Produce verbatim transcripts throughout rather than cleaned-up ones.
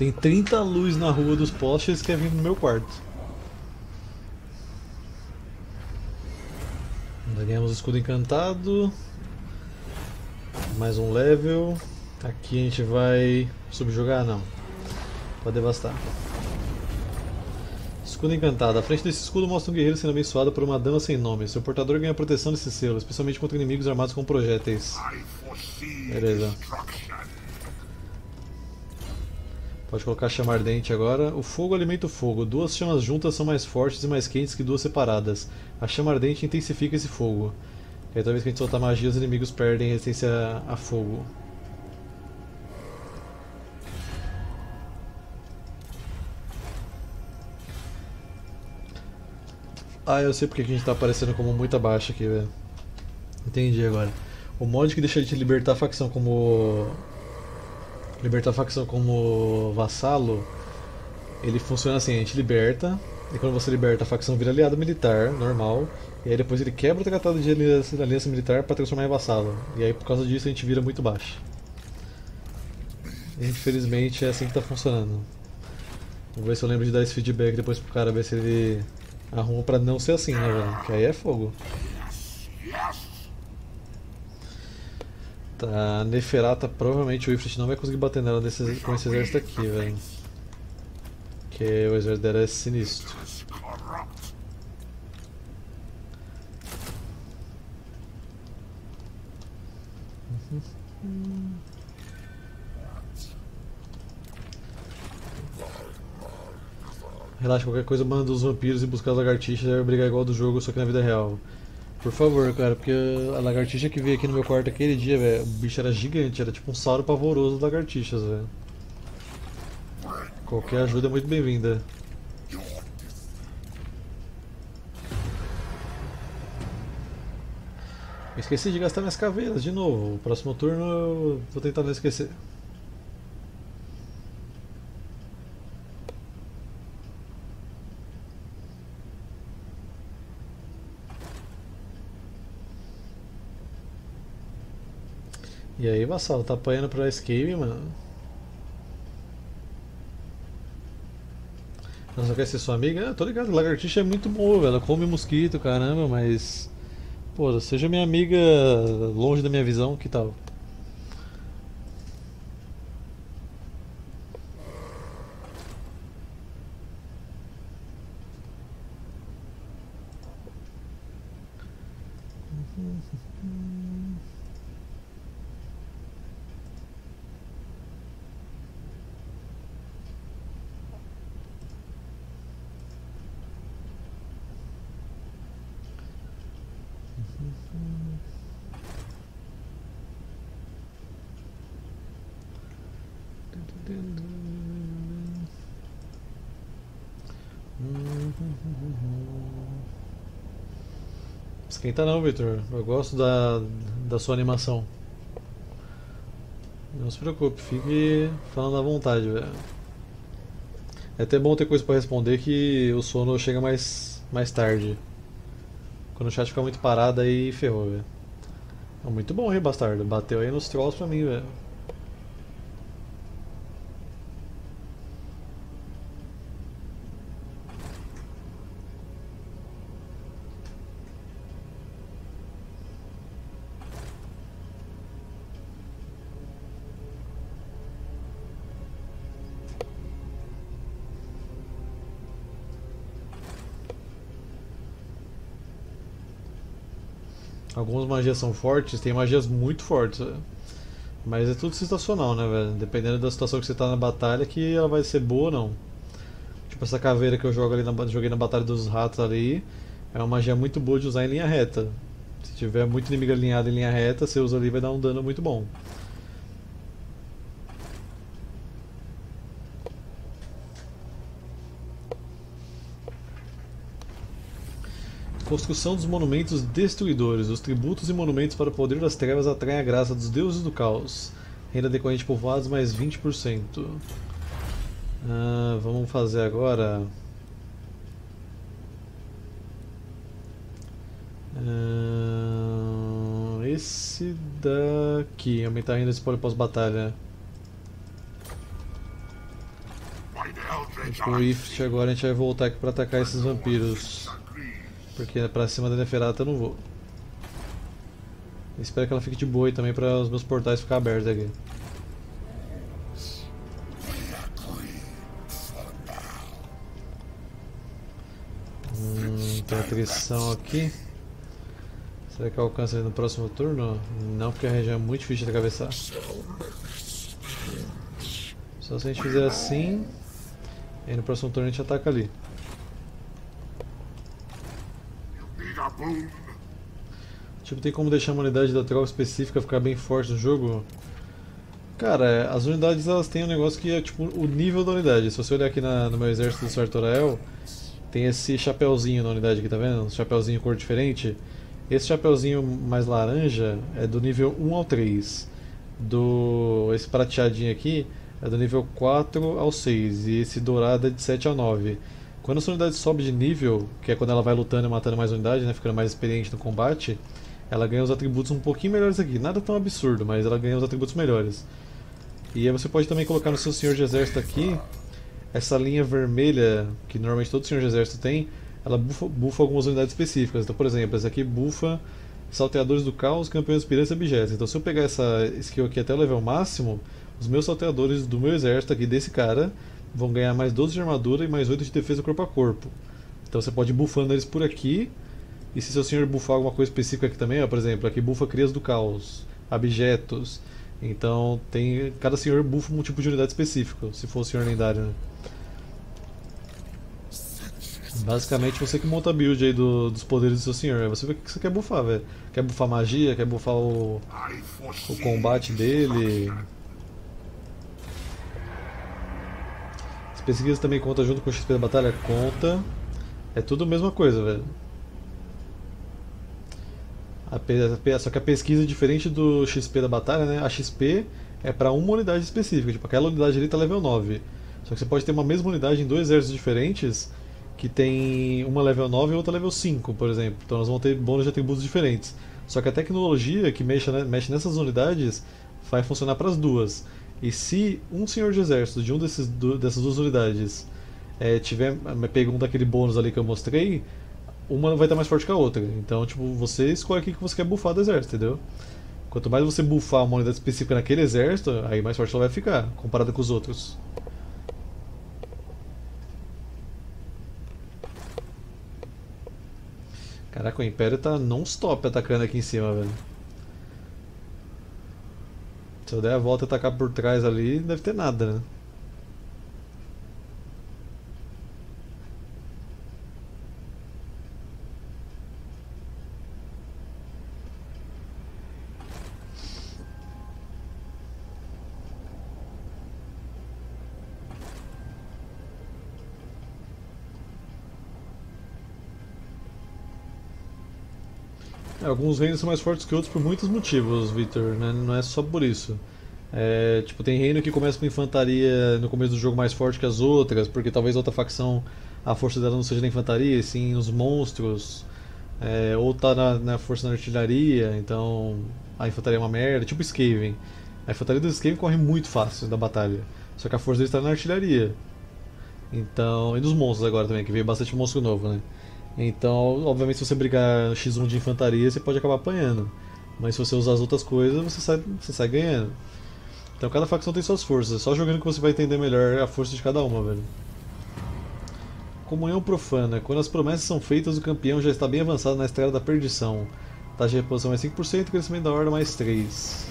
Tem trinta luz na rua dos postes e eles querem vir no meu quarto. Ganhamos o escudo encantado. Mais um level. Aqui a gente vai subjugar? Não. Vai devastar. Escudo encantado. À frente desse escudo mostra um guerreiro sendo abençoado por uma dama sem nome. Seu portador ganha proteção desse selo, especialmente contra inimigos armados com projéteis. Beleza. Pode colocar chama ardente agora. O fogo alimenta o fogo. Duas chamas juntas são mais fortes e mais quentes que duas separadas. A chama ardente intensifica esse fogo. E aí, toda vez que a gente soltar magia, os inimigos perdem resistência a fogo. Ah, eu sei porque a gente tá aparecendo como muito abaixo aqui, velho. Entendi agora. O mod que deixa de libertar a facção como... Libertar a facção como vassalo, ele funciona assim, a gente liberta, e quando você liberta a facção vira aliado militar, normal, e aí depois ele quebra o tratado de aliança, aliança militar para transformar em vassalo. E aí por causa disso a gente vira muito baixo. Infelizmente é assim que tá funcionando. Vou ver se eu lembro de dar esse feedback depois pro cara, ver se ele... Arruma pra não ser assim, né, velho? Que aí é fogo. Tá, Neferata, provavelmente o Ifrit não vai conseguir bater nela desse, com esse exército aqui, velho. Porque o exército dela é sinistro. Relaxa, qualquer coisa manda os vampiros e buscar as lagartixas e vai brigar igual do jogo, só que na vida real. Por favor, cara, porque a lagartixa que veio aqui no meu quarto aquele dia, velho, o bicho era gigante, era tipo um sauro pavoroso de lagartixas, velho. Qualquer ajuda é muito bem-vinda. Esqueci de gastar minhas caveiras de novo, o próximo turno eu vou tentar não esquecer. E aí, vassalo, tá apanhando pra escape, mano. Ela só quer ser sua amiga? Ah, tô ligado, lagartixa é muito boa, ela come mosquito, caramba, mas... Pô, seja minha amiga longe da minha visão, que tal? Esquenta não, Victor. Eu gosto da, da sua animação. Não se preocupe, fique falando à vontade, velho. É até bom ter coisa pra responder que o sono chega mais, mais tarde. Quando o chat fica muito parado aí ferrou, velho. É muito bom, hein, bastardo. Bateu aí nos trolls pra mim, velho. Algumas magias são fortes, tem magias muito fortes, mas é tudo situacional, né, velho? Dependendo da situação que você tá na batalha, que ela vai ser boa ou não. Tipo essa caveira que eu jogo ali na, joguei na batalha dos ratos ali, é uma magia muito boa de usar em linha reta. Se tiver muito inimigo alinhado em linha reta, você usa ali e vai dar um dano muito bom. Construção dos monumentos destruidores. Os tributos e monumentos para o poder das trevas atraem a graça dos deuses do caos. Renda decorrente povoados mais vinte por cento. Ah, vamos fazer agora... Ah, esse daqui. Aumentar a renda desse pós-batalha. Com o Rift agora a gente vai voltar aqui pra atacar esses vampiros. Porque pra cima da Neferata eu não vou. Eu espero que ela fique de boa aí também pra os meus portais ficarem abertos aqui. Hum, tem atrição aqui. Será que alcança ele no próximo turno? Não, porque a região é muito difícil de atravessar. Só se a gente fizer assim. E no próximo turno a gente ataca ali. Tipo, tem como deixar uma unidade da tropa específica ficar bem forte no jogo? Cara, as unidades elas têm um negócio que é tipo o nível da unidade. Se você olhar aqui na, no meu exército do Sarthorael, tem esse chapéuzinho na unidade aqui, tá vendo? Um chapéuzinho de cor diferente. Esse chapéuzinho mais laranja é do nível um ao três. Do, esse prateadinho aqui é do nível quatro ao seis e esse dourado é de sete ao nove. Quando a sua unidade sobe de nível, que é quando ela vai lutando e matando mais unidade, né, ficando mais experiente no combate, ela ganha os atributos um pouquinho melhores aqui. Nada tão absurdo, mas ela ganha os atributos melhores. E aí você pode também colocar no seu senhor de exército aqui, essa linha vermelha, que normalmente todo senhor de exército tem, ela bufa, bufa algumas unidades específicas. Então, por exemplo, essa aqui bufa Salteadores do Caos, Campeões, Piratas e Objetos. Então se eu pegar essa skill aqui até o level máximo, os meus salteadores do meu exército aqui, desse cara, vão ganhar mais doze de armadura e mais oito de defesa corpo a corpo. Então você pode ir bufando eles por aqui. E se seu senhor bufar alguma coisa específica aqui também, ó, por exemplo, aqui bufa Crias do Caos, Abjetos. Então tem, cada senhor bufa um tipo de unidade específico, se for o senhor lendário, né? Basicamente você que monta a build aí do, dos poderes do seu senhor, você vê o que você quer bufar, velho. Quer bufar magia, quer bufar o, o combate dele. As pesquisas também conta junto com o X P da batalha? Conta. É tudo a mesma coisa, velho. Só que a pesquisa é diferente do X P da batalha, né? A X P é pra uma unidade específica, tipo, aquela unidade ali tá level nove. Só que você pode ter uma mesma unidade em dois exércitos diferentes, que tem uma level nove e outra level cinco, por exemplo. Então elas vão ter bônus de atributos diferentes. Só que a tecnologia que mexe, né, mexe nessas unidades vai funcionar pras duas. E se um senhor de exército de um desses, dessas duas unidades é, tiver pegou um daquele bônus ali que eu mostrei, uma vai estar mais forte que a outra. Então, tipo, você escolhe o que você quer buffar do exército, entendeu? Quanto mais você buffar uma unidade específica naquele exército, aí mais forte ela vai ficar, comparada com os outros. Caraca, o Império tá non-stop atacando aqui em cima, velho. Se eu der a volta e atacar por trás ali, não deve ter nada, né? Alguns reinos são mais fortes que outros por muitos motivos, Victor, né? Não é só por isso. É, tipo, tem reino que começa com infantaria no começo do jogo mais forte que as outras, porque talvez outra facção, a força dela não seja na infantaria, e sim os monstros, é, ou tá na, na força da artilharia, então a infantaria é uma merda, tipo Skaven. A infantaria do Skaven corre muito fácil da batalha, só que a força deles tá na artilharia. Então, e dos monstros agora também, que veio bastante monstro novo, né? Então, obviamente, se você brigar xis um de infantaria, você pode acabar apanhando. Mas se você usar as outras coisas, você sai, você sai ganhando. Então cada facção tem suas forças, só jogando que você vai entender melhor a força de cada uma, velho. Comunhão profana. Quando as promessas são feitas, o campeão já está bem avançado na estrada da perdição. Taxa de reposição mais cinco por cento, crescimento da horda mais três.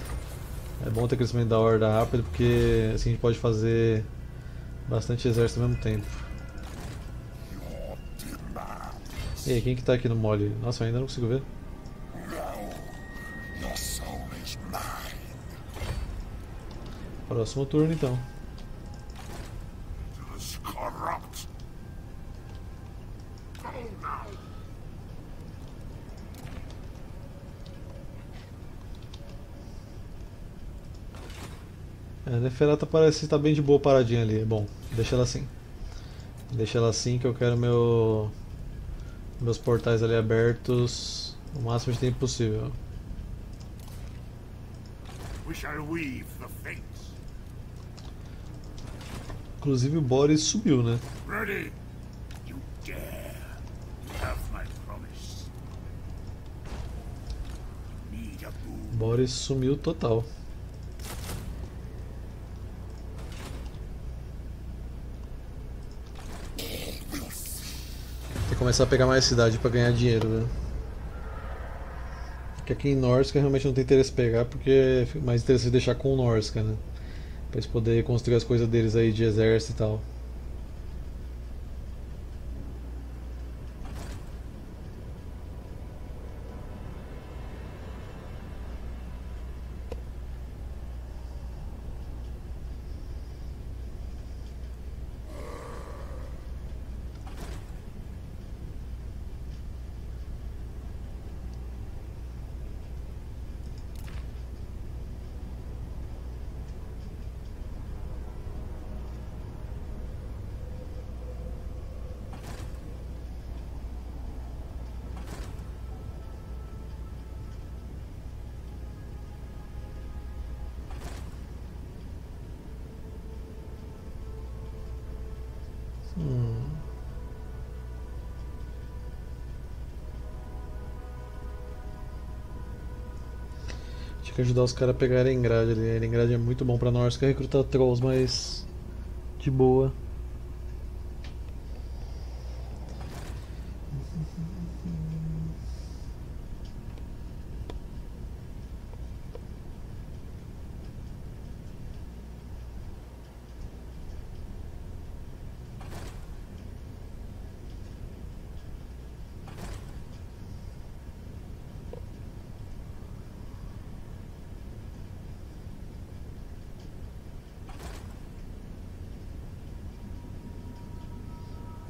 É bom ter crescimento da horda rápido, porque assim a gente pode fazer bastante exército ao mesmo tempo. E aí, quem que tá aqui no mole? Nossa, eu ainda não consigo ver. Próximo turno, então. A Neferata parece estar bem de boa paradinha ali. Bom, deixa ela assim. Deixa ela assim que eu quero meu... meus portais ali abertos o máximo de tempo possível. Inclusive o Boris subiu, né? Ready. You dare. You have my promise. Need a boon. Boris sumiu total. Tem que começar a pegar mais cidade para ganhar dinheiro, né? Porque aqui em Norska realmente não tem interesse em pegar, porque é mais interessante deixar com o Norska, né? Pra eles poderem construir as coisas deles aí de exército e tal. Tinha que ajudar os caras a pegar Erengrad ali. Erengrad é muito bom pra nós, quer recrutar trolls, mas de boa.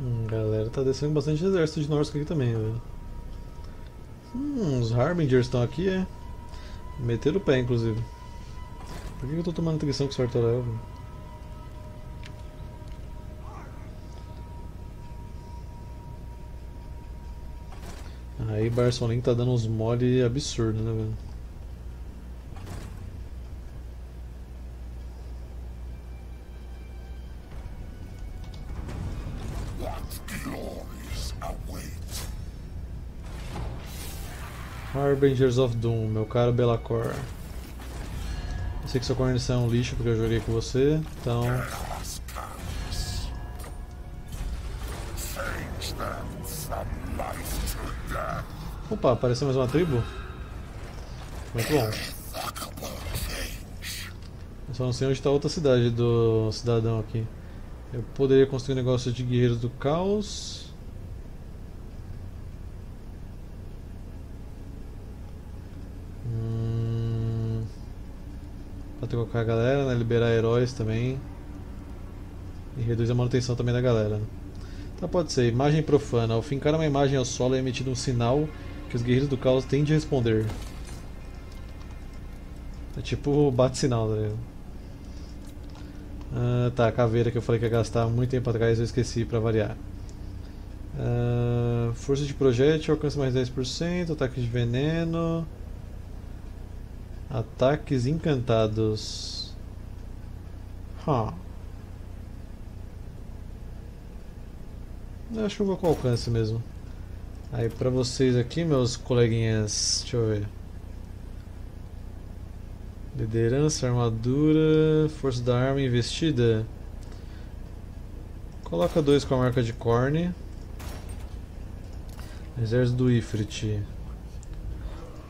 Hum, galera, tá descendo bastante exército de Norsk aqui também, velho. Hum, os Harbingers estão aqui, é. Meteram o pé, inclusive. Por que eu tô tomando atenção com o Sarthorael? Aí, Barcelona tá dando uns mole absurdos, né, velho? Harbingers of Doom, meu caro Belacor. Eu sei que sua condição é um lixo porque eu joguei com você, então... Opa, apareceu mais uma tribo? Muito bom. Eu só não sei onde está a outra cidade do cidadão aqui. Eu poderia construir um negócio de Guerreiros do Caos... Trocar a galera, né? Liberar heróis também. E reduz a manutenção também da galera. Tá, pode ser. Imagem profana. Ao fincar uma imagem ao solo é emitido um sinal que os guerreiros do caos têm de responder. É tipo bate-sinal, né? Ah, tá, a caveira que eu falei que ia gastar muito tempo atrás eu esqueci pra variar. Ah, força de projétil, alcance mais dez por cento, ataque de veneno. Ataques encantados. Huh. Eu acho que eu vou com alcance mesmo. Aí pra vocês aqui, meus coleguinhas. Deixa eu ver. Liderança, armadura, força da arma investida. Coloca dois com a marca de Korn. Exército do Ifrit.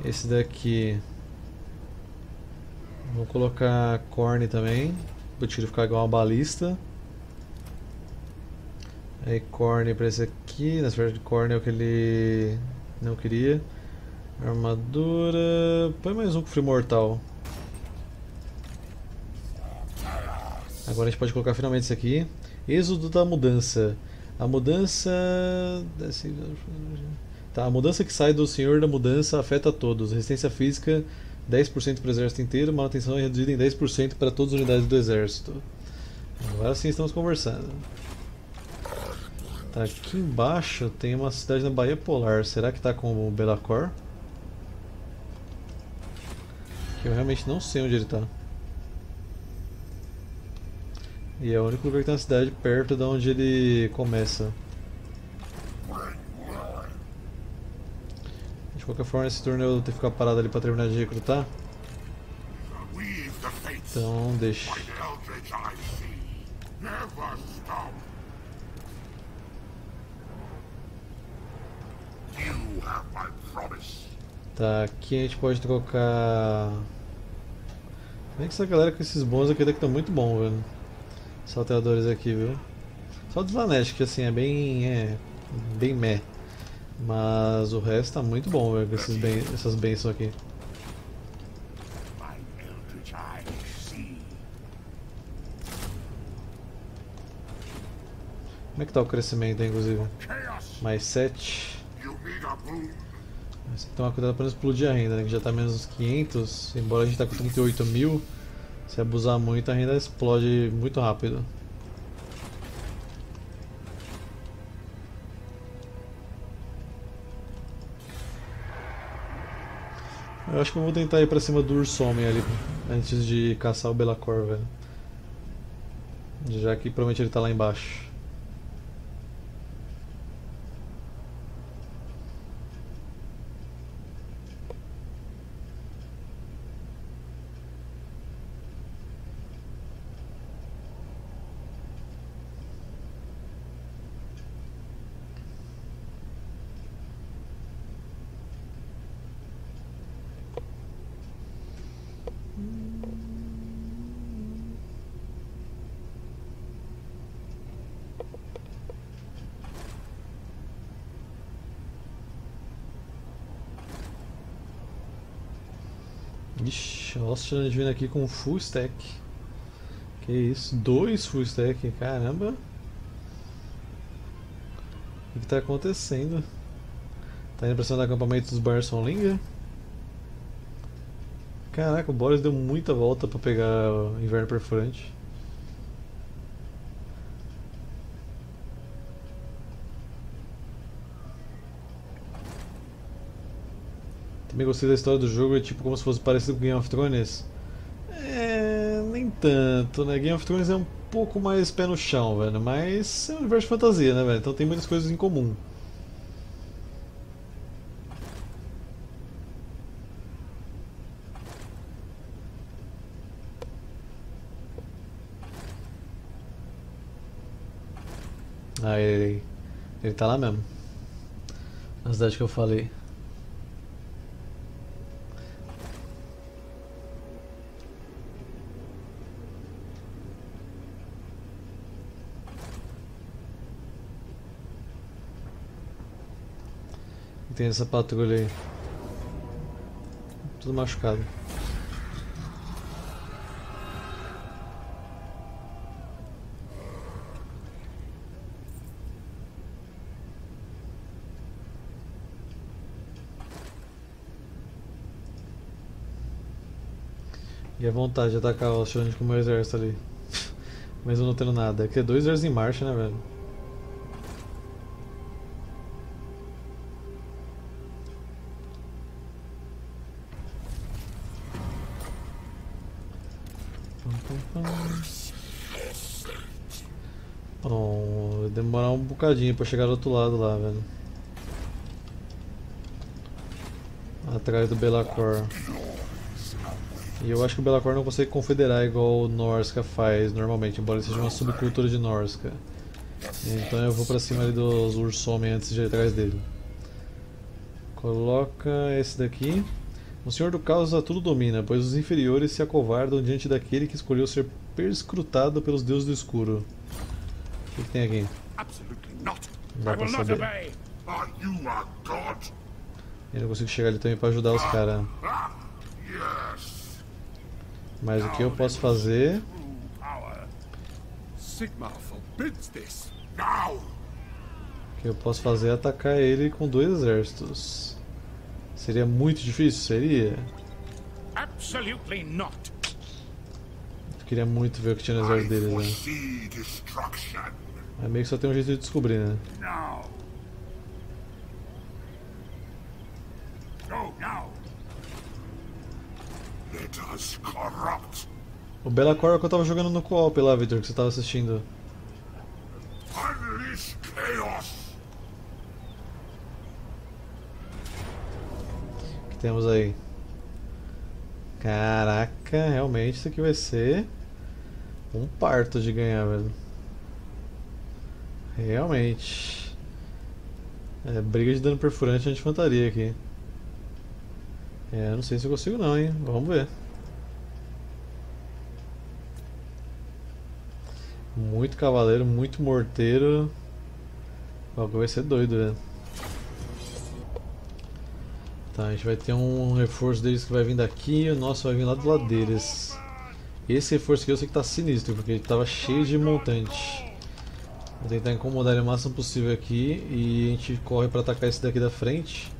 Esse daqui. Vou colocar Korn também, para o tiro ficar igual uma balista. Aí Korn para esse aqui, na verdade Korn é o que ele não queria. Armadura... põe mais um com Frio Mortal. Agora a gente pode colocar finalmente esse aqui. Êxodo da mudança. A mudança... Tá, a mudança que sai do Senhor da Mudança afeta a todos. Resistência física... dez por cento para o exército inteiro, manutenção é reduzida em dez por cento para todas as unidades do exército. Agora sim estamos conversando. Tá, aqui embaixo tem uma cidade na Baía Polar. Será que está com o Belacor? Eu realmente não sei onde ele está. E é o único lugar que tem uma cidade perto de onde ele começa. De qualquer forma, esse turno eu tenho que ficar parado ali para terminar de recrutar. Então, deixa. Tá, aqui a gente pode colocar... Bem que essa galera com esses bons aqui daqui estão muito bom, velho. Salteadores aqui, viu? Só dos Lanesh, que assim, é bem... é... bem meh. Mas o resto tá muito bom, velho, com esses ben... essas bênçãos aqui. Como é que tá o crescimento aí, inclusive? Mais sete. Mas tem que tomar cuidado pra não explodir a renda, né? Que já tá menos uns quinhentos, embora a gente tá com trinta e oito mil. Se abusar muito, a renda explode muito rápido. Eu acho que eu vou tentar ir pra cima do Ursomem ali, antes de caçar o Belacor, velho. Já que provavelmente ele tá lá embaixo. Ixi, nossa, a gente vem aqui com full stack. Que isso, dois full stack, caramba. O que está acontecendo? Tá indo pra cima do acampamento dos Barçonlinga? Caraca, o Boris deu muita volta para pegar o Inverno Perfurante. Também gostei da história do jogo, é tipo como se fosse parecido com Game of Thrones. É... nem tanto, né? Game of Thrones é um pouco mais pé no chão, velho, mas é um universo de fantasia, né, velho? Então tem muitas coisas em comum. Ah, ele... ele tá lá mesmo. Na cidade que eu falei. Tem essa patrulha aí. Tudo machucado. E a vontade de atacar o Xande com o meu exército ali. Mas eu não tenho nada. É que é dois exércitos em marcha, né, velho? Bom, vai demorar um bocadinho pra chegar do outro lado lá, velho. Atrás do Belacor. E eu acho que o Belacor não consegue confederar igual o Norska faz normalmente, embora ele seja uma subcultura de Norska. Então eu vou pra cima ali dos Ursomem antes de ir atrás dele. Coloca esse daqui. O Senhor do Caos a tudo domina, pois os inferiores se acovardam diante daquele que escolheu ser perscrutado pelos deuses do escuro. O que, que tem aqui? Dá pra saber. Eu não consigo chegar ali também pra ajudar os caras. Mas o que eu posso fazer? O que eu posso fazer é atacar ele com dois exércitos. Seria muito difícil? Seria? Absolutely not. Eu queria muito ver o que tinha no exército deles, né? É meio que só tem um jeito de descobrir, né? Não. Não. Let us corrupt O Bellacore é que eu tava jogando no co-op lá, Victor, que você tava assistindo. Unleash Chaos! O que temos aí? Caraca, realmente isso aqui vai ser um parto de ganhar, velho. Realmente. É briga de dano perfurante e anti-infantaria aqui. É, não sei se eu consigo não, hein? Vamos ver. Muito cavaleiro, muito morteiro. O bagulho vai ser doido, velho. Tá, a gente vai ter um reforço deles que vai vir daqui e o nosso vai vir lá do lado deles. Esse reforço aqui eu sei que tá sinistro, porque ele tava cheio de montante. Vou tentar incomodar ele o máximo possível aqui e a gente corre pra atacar esse daqui da frente.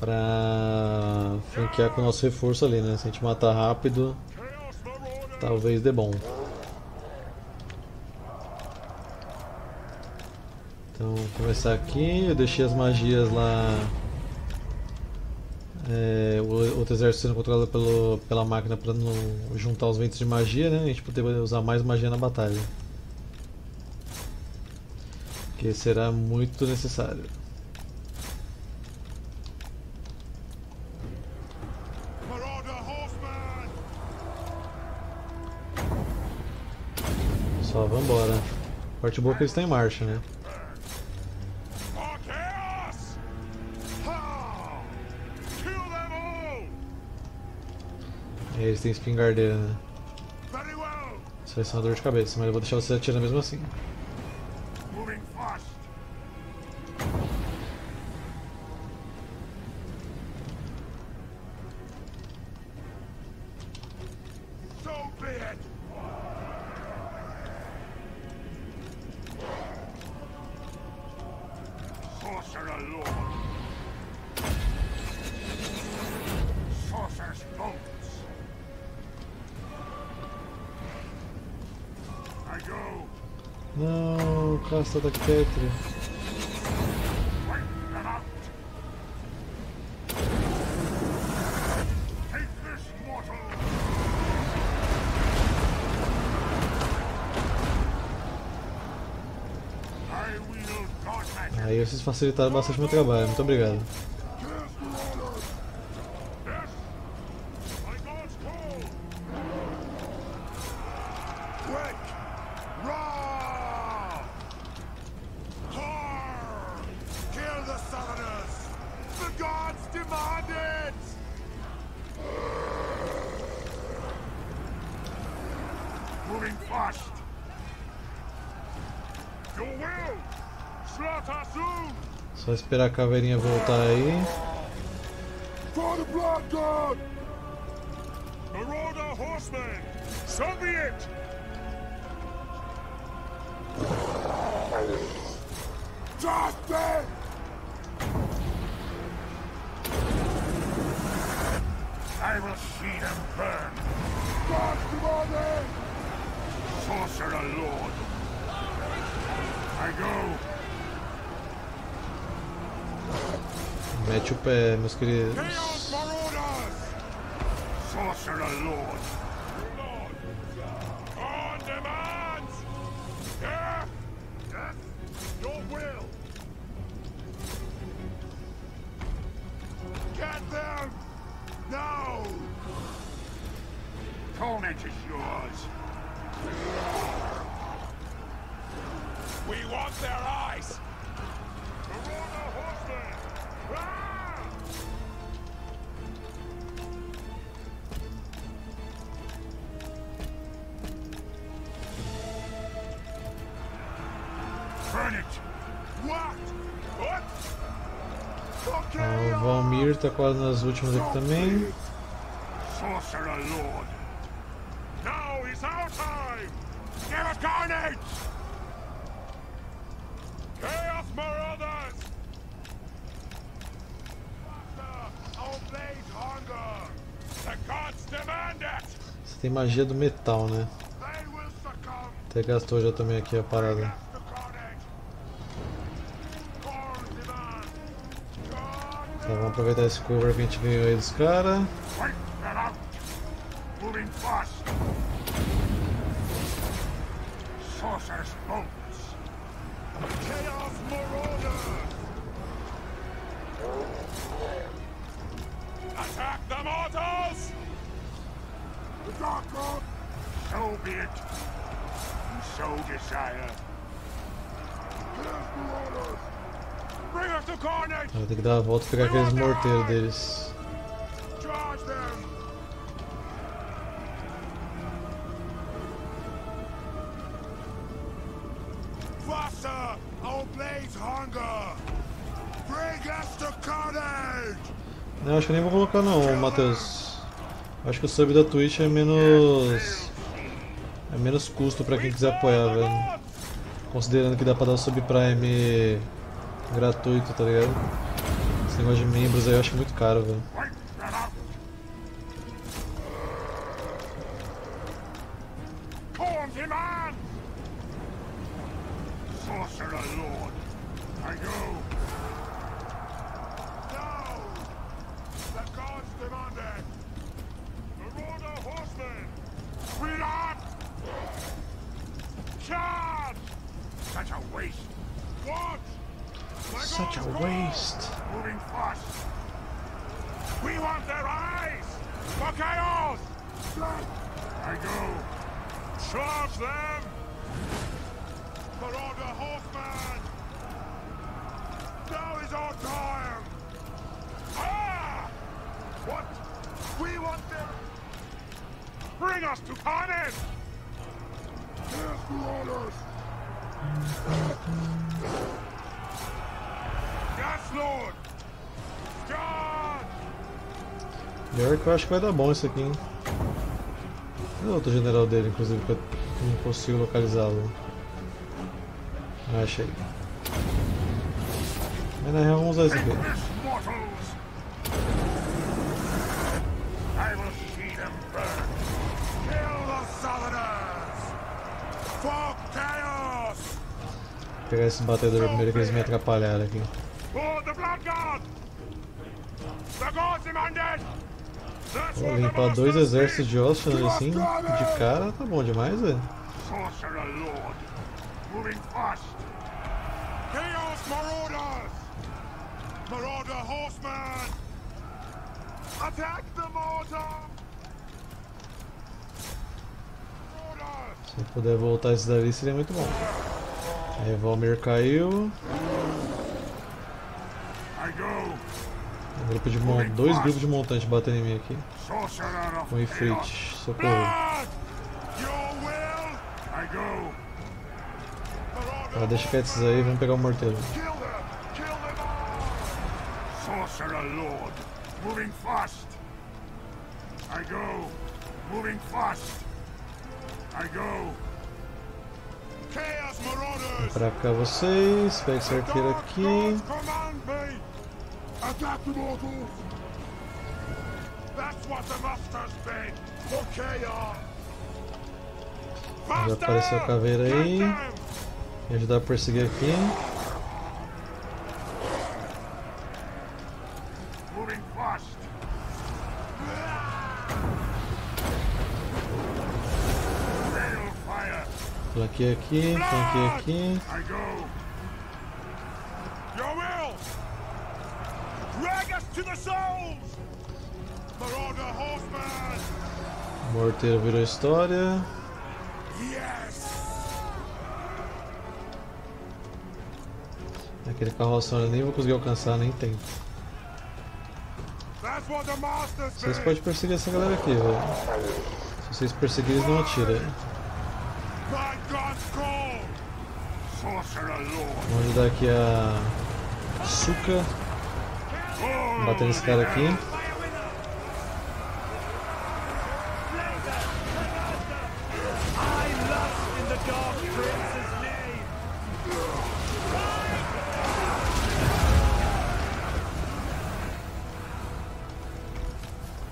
Pra franquear com o nosso reforço ali, né? Se a gente matar rápido, talvez dê bom. Então, vou começar aqui. Eu deixei as magias lá. É, o outro exército sendo controlado pelo, pela máquina para não juntar os ventos de magia, né? A gente poder usar mais magia na batalha, que será muito necessário. Só vambora. Parte boa que eles estão em marcha, né? Eles têm espingardeira, né? Isso vai ser uma dor de cabeça, mas eu vou deixar você atirando mesmo assim. Não, casta da Ketri. Aí vocês facilitaram bastante meu trabalho, muito obrigado. Só esperar a caveirinha voltar aí. I will see them burn. Sorcerer Lord. I go. Mete o pé, meus queridos. We want their eyes. Ah, o Valmir tá quase nas últimas aqui também. Você tem magia do metal, né? Até gastou já também aqui a parada. Tá, vamos aproveitar esse cover que a gente ganhou aí dos caras. Vou ter que dar a volta e pegar aqueles morteiros deles. Não, acho que nem vou colocar não, Matheus. Acho que o sub da Twitch é menos... é menos custo pra quem quiser apoiar, velho. Considerando que dá pra dar o subprime gratuito, tá ligado? Esse negócio de membros aí eu acho muito caro, velho. Eu acho que vai dar bom isso aqui, hein? E o outro general dele, inclusive, que eu não consigo localizá-lo. Ah, achei. Mas na real vamos usar esse aqui. Vou pegar esse batedor primeiro que eles me atrapalharam aqui. Vou limpar dois exércitos de ossos assim, de cara, tá bom demais, velho. Se eu puder voltar isso dali seria muito bom. A Revolver caiu. Um grupo de mon... Dois grupos de montantes batendo em mim aqui. Um Ifrit, socorro. Ah, deixa que esses aí, vamos pegar o morteiro. Vem pra cá vocês, pega esse arqueiro aqui. Adapt mortals! That's what the master's been for chaos! Já apareceu a caveira aí. Me ajudar a perseguir aqui. Flanquei aqui, flanquei aqui. O morteiro virou história. Aquele carroção eu nem vou conseguir alcançar, nem tento. Vocês podem perseguir essa galera aqui, velho. Se vocês perseguirem, eles não atiram. Vamos ajudar aqui a Suka. Bater nesse cara aqui.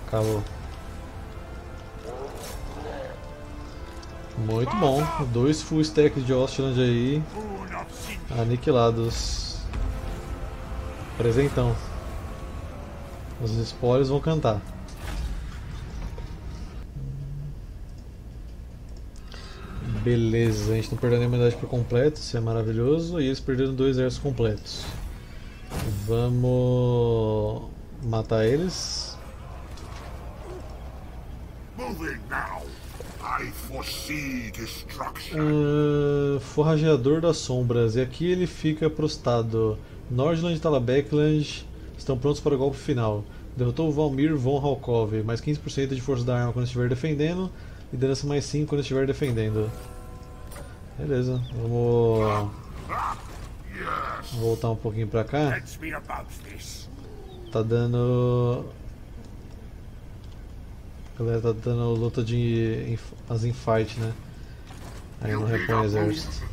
Acabou. Muito bom. Dois full stack de Ostland aí. Aniquilados. Presentão. Os spoilers vão cantar. Beleza, a gente não perdeu nenhuma unidade por completo, isso é maravilhoso. E eles perderam dois exércitos completos. Vamos matar eles. Uh, forrageador das sombras. E aqui ele fica prostrado. Nordland e Talabeckland estão prontos para o golpe final. Derrotou o Valmir von Halkov. Mais quinze por cento de força da arma quando estiver defendendo. E liderança mais cinco quando estiver defendendo. Beleza, vamos voltar um pouquinho pra cá. Tá dando... A galera tá dando luta de... as infight, né? Aí não repõe exército.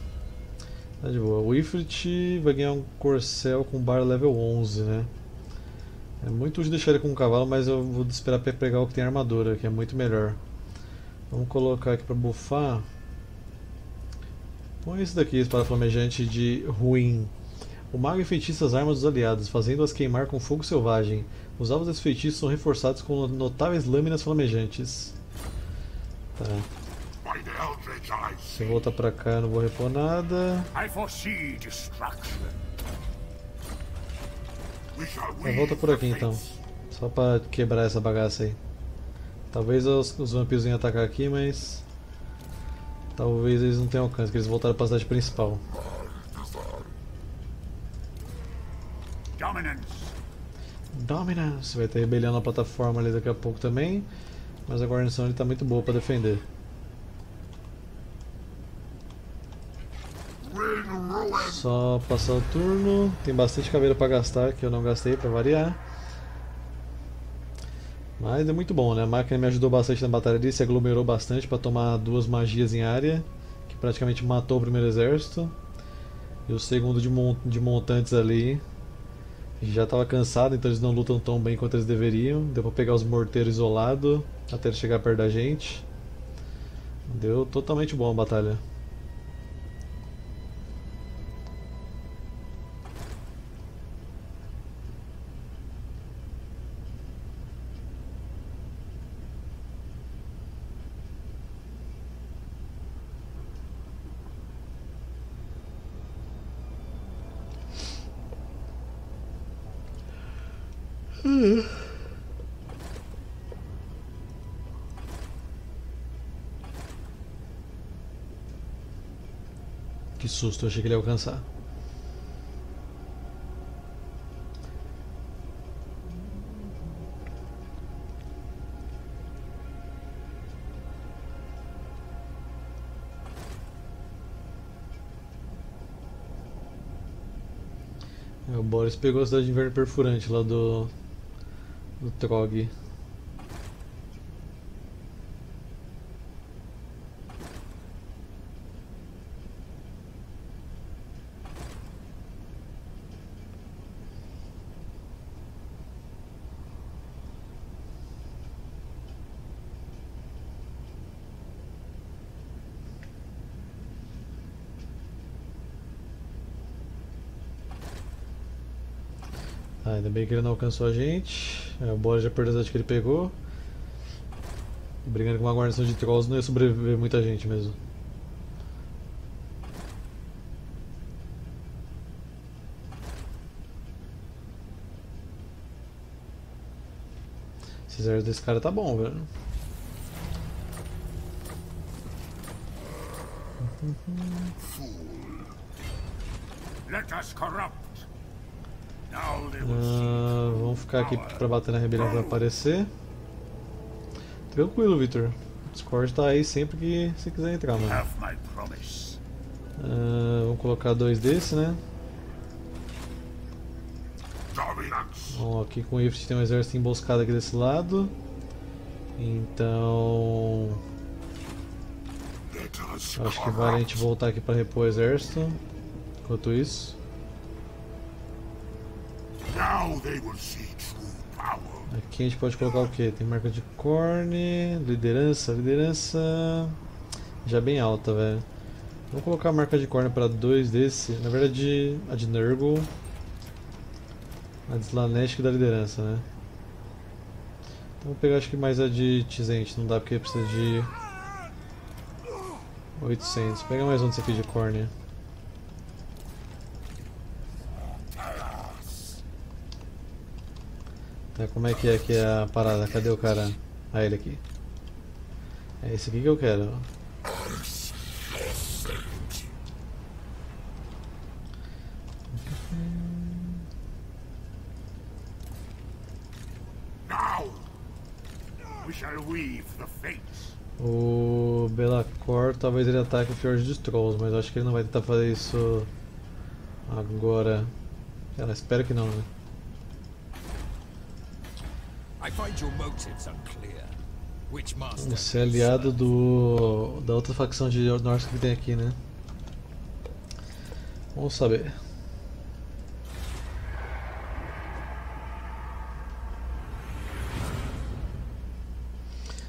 Tá de boa. O Ifrit vai ganhar um corcel com bar level onze, né? É muito útil deixar ele com um cavalo, mas eu vou esperar pra pegar o que tem armadura, que é muito melhor. Vamos colocar aqui para buffar. Põe esse daqui, espada flamejante de ruim. O mago enfeitiça as armas dos aliados, fazendo-as queimar com fogo selvagem. Os alvos desse feitiço são reforçados com notáveis lâminas flamejantes. Tá. Se eu voltar pra cá, não vou repor nada. Eu volto por aqui então, só pra quebrar essa bagaça aí. Talvez os, os vampiros venham atacar aqui, mas talvez eles não tenham alcance, porque eles voltaram para a cidade principal. Dominance. Dominance! Vai ter rebelião na plataforma ali daqui a pouco também, mas a guarnição ali está muito boa para defender. Só passar o turno, tem bastante caveira para gastar, que eu não gastei para variar. Mas é muito bom, né? A máquina me ajudou bastante na batalha ali, se aglomerou bastante para tomar duas magias em área, que praticamente matou o primeiro exército. E o segundo de, mon de montantes ali já estava cansado, então eles não lutam tão bem quanto eles deveriam. Deu para pegar os morteiros isolados até chegar perto da gente. Deu totalmente bom a batalha. Que susto, eu achei que ele ia alcançar. É, o Boris pegou a cidade de inverno perfurante lá do... do Trog. Ah, ainda bem que ele não alcançou a gente. É, o Boris já perdeu a cidade que ele pegou. Brigando com uma guarnição de trolls não ia sobreviver muita gente mesmo. Esse exército desse cara tá bom, velho. Let us corrupt. Uh, vamos ficar aqui pra bater na rebelião pra aparecer. Tranquilo, Victor. O Discord tá aí sempre que você quiser entrar, mano. Uh, vamos colocar dois desses, né? Bom, aqui com o Ifrit tem um exército emboscado aqui desse lado. Então... acho que vale a gente voltar aqui pra repor o exército. Enquanto isso... aqui a gente pode colocar o que? Tem marca de corne, liderança, liderança já bem alta, velho. Vamos colocar a marca de corne para dois desse, na verdade a de Nurgle, a de Slanesh que dá liderança, né? Então vou pegar acho que mais a de Tzeentch, não dá porque precisa de oitocentos. Pega mais um desafio de córnea. Como é que é aqui a parada? Cadê o cara? Ah, ele aqui. É esse aqui que eu quero. O Belacor, talvez ele ataque o Fjord dos Trolls, mas eu acho que ele não vai tentar fazer isso agora. Ela espero que não, né? Você é aliado do da outra facção de Norsk que tem aqui, né? Vamos saber.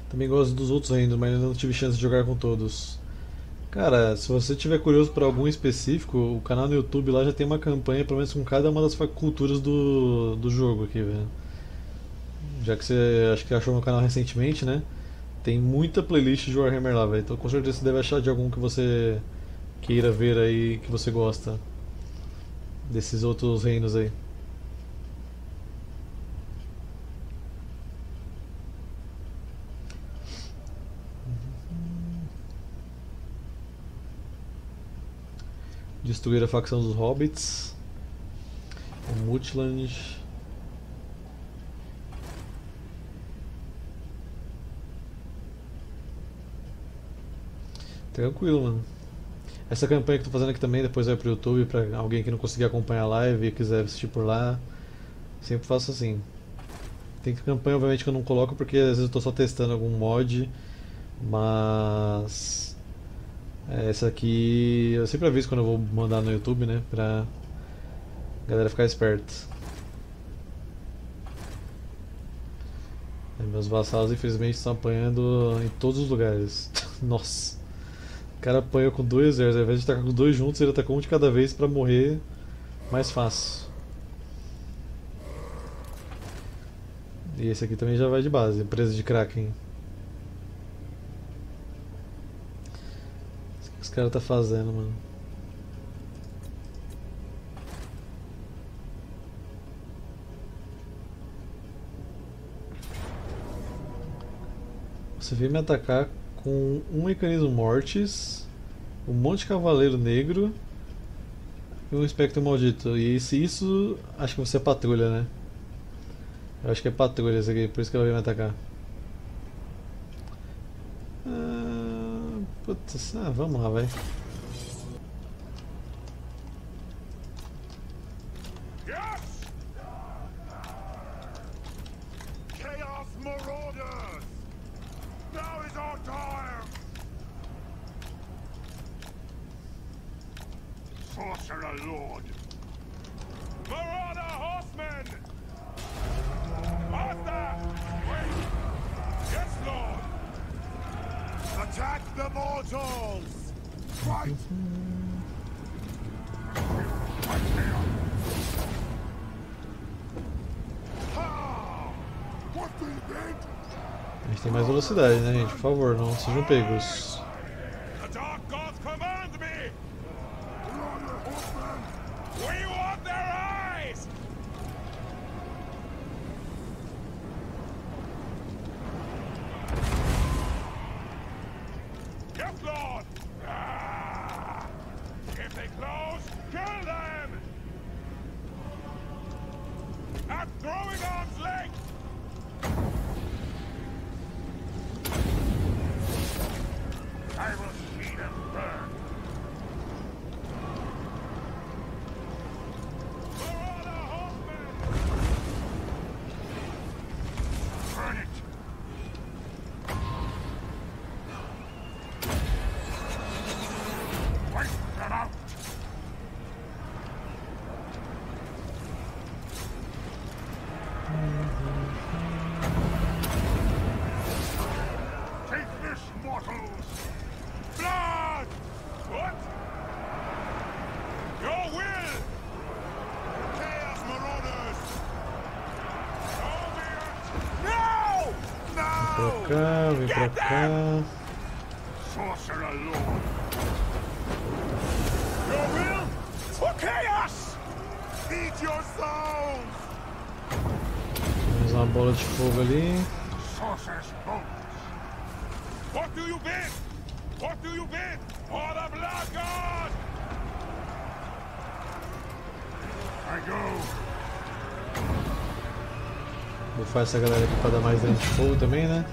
Também gosto dos outros ainda, mas ainda não tive chance de jogar com todos. Cara, se você estiver curioso por algum específico, o canal no YouTube lá já tem uma campanha, pelo menos com cada uma das culturas do, do jogo aqui, velho. Já que você acho que achou meu canal recentemente, né? Tem muita playlist de Warhammer lá, velho. Então com certeza você deve achar de algum que você queira ver aí, que você gosta. Desses outros reinos aí. Destruir a facção dos Hobbits. O Mutland. Tranquilo, mano. Essa campanha que eu tô fazendo aqui também, depois vai pro YouTube, pra alguém que não conseguir acompanhar a live e quiser assistir por lá. Sempre faço assim. Tem campanha, obviamente, que eu não coloco, porque às vezes eu tô só testando algum mod. Mas... essa aqui eu sempre aviso quando eu vou mandar no YouTube, né? Pra galera ficar esperta. Meus vassalos, infelizmente, estão apanhando em todos os lugares. Nossa! O cara apanhou com dois exércitos, ao invés de atacar com dois juntos, ele atacou um de cada vez pra morrer mais fácil. E esse aqui também já vai de base, presa de Kraken. O que os caras tá fazendo, mano? Você veio me atacar com um mecanismo mortis, um monte de cavaleiro negro e um espectro maldito. E se isso, acho que você é patrulha, né? Eu acho que é patrulha isso aqui, por isso que ela veio me atacar. Ah, putz, ah, vamos lá, vai. Velocidade, né, gente? Por favor, não sejam pegos. Vem pra cá. Vamos uma bola de fogo ali. What do you bid? What do you bid? For the Black God! I go. Vou fazer essa galera aqui para dar mais dano de fogo também, né?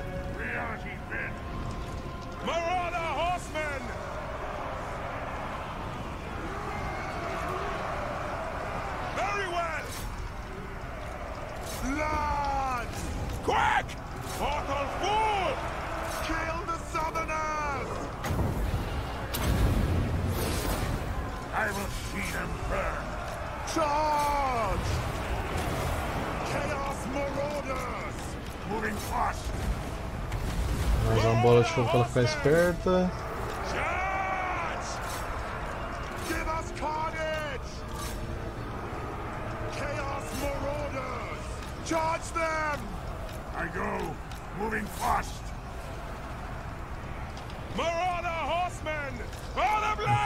Mais uma bola de fogo para ela ficar esperta.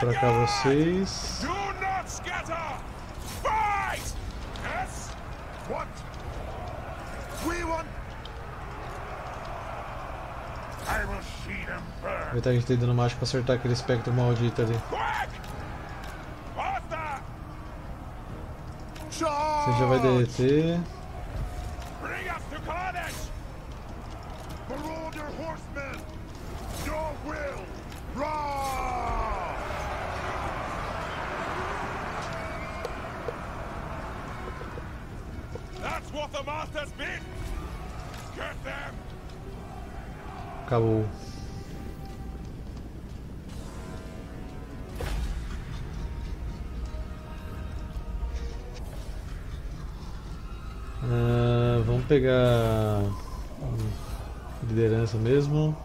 Vou pra cá vocês. Aproveitar a gente tem dano mágico pra acertar aquele espectro maldito ali. Você já vai derreter. Acabou. Uh, vamos pegar liderança mesmo.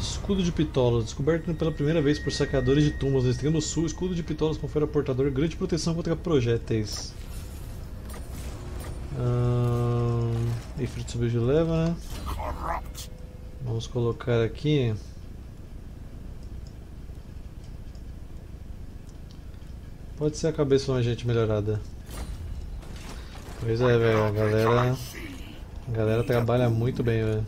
Escudo de Pitolos, descoberto pela primeira vez por saqueadores de túmulos no extremo sul, escudo de Pitolos confere ao portador grande proteção contra projéteis. Ah, e frito subiu de leva, né? Vamos colocar aqui. Pode ser a cabeça de uma gente melhorada. Pois é, velho, a galera, a galera trabalha muito bem, velho.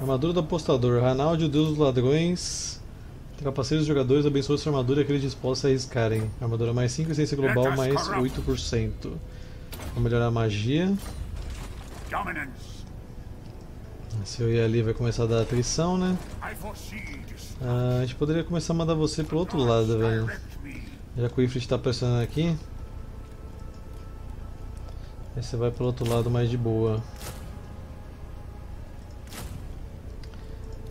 Armadura do apostador, Ranaldi, o deus dos ladrões, trapaceira os jogadores, abençoa sua armadura e aqueles dispostos a arriscarem. Armadura mais cinco, essência global mais oito por cento. Vou melhorar a magia. Se eu ir ali vai começar a dar atrição, né? Ah, a gente poderia começar a mandar você pro outro lado, velho. Já que o Ifrit tá pressionando aqui. Aí você vai pro outro lado mais de boa.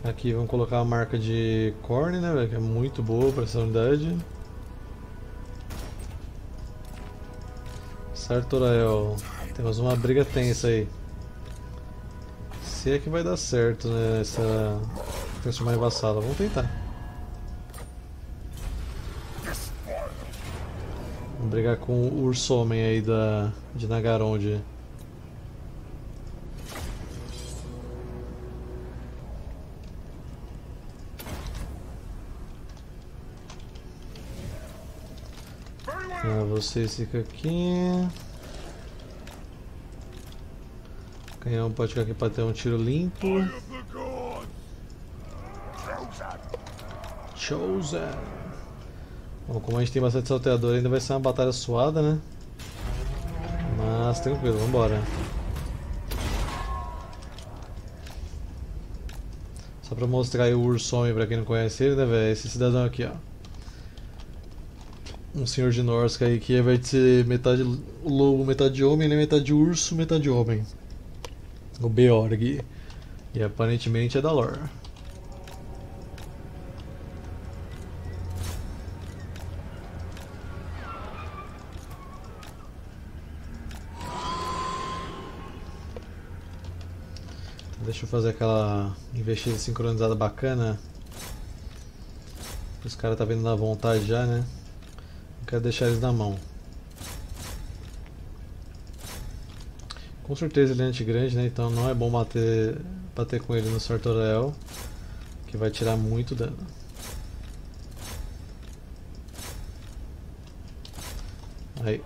Aqui vamos colocar a marca de Korn, né, véio, que é muito boa para essa unidade. Sarthorael, temos uma briga tensa aí. Se é que vai dar certo, né, essa transformar em vassala, vamos tentar. Vamos brigar com o Urso-Homem aí da... de Nagaronde. Ah, você fica aqui. O canhão pode ficar aqui para ter um tiro limpo. Chosen. Bom, como a gente tem bastante salteador, ainda vai ser uma batalha suada, né? Mas tranquilo, vambora. Só para mostrar aí o Urso-Homem para quem não conhece ele, né, velho? Esse cidadão aqui, ó. Um senhor de Norsk aí que vai ser metade lobo, metade homem, ele é metade urso, metade homem. o Beorg, e aparentemente é da lore. Deixa eu fazer aquela investida sincronizada bacana. Os caras tá vendo na vontade já, né? Não quero deixar eles na mão. Com certeza ele é anti-grande, né? Então não é bom bater, bater com ele no Sarthorael, que vai tirar muito dano. Aí.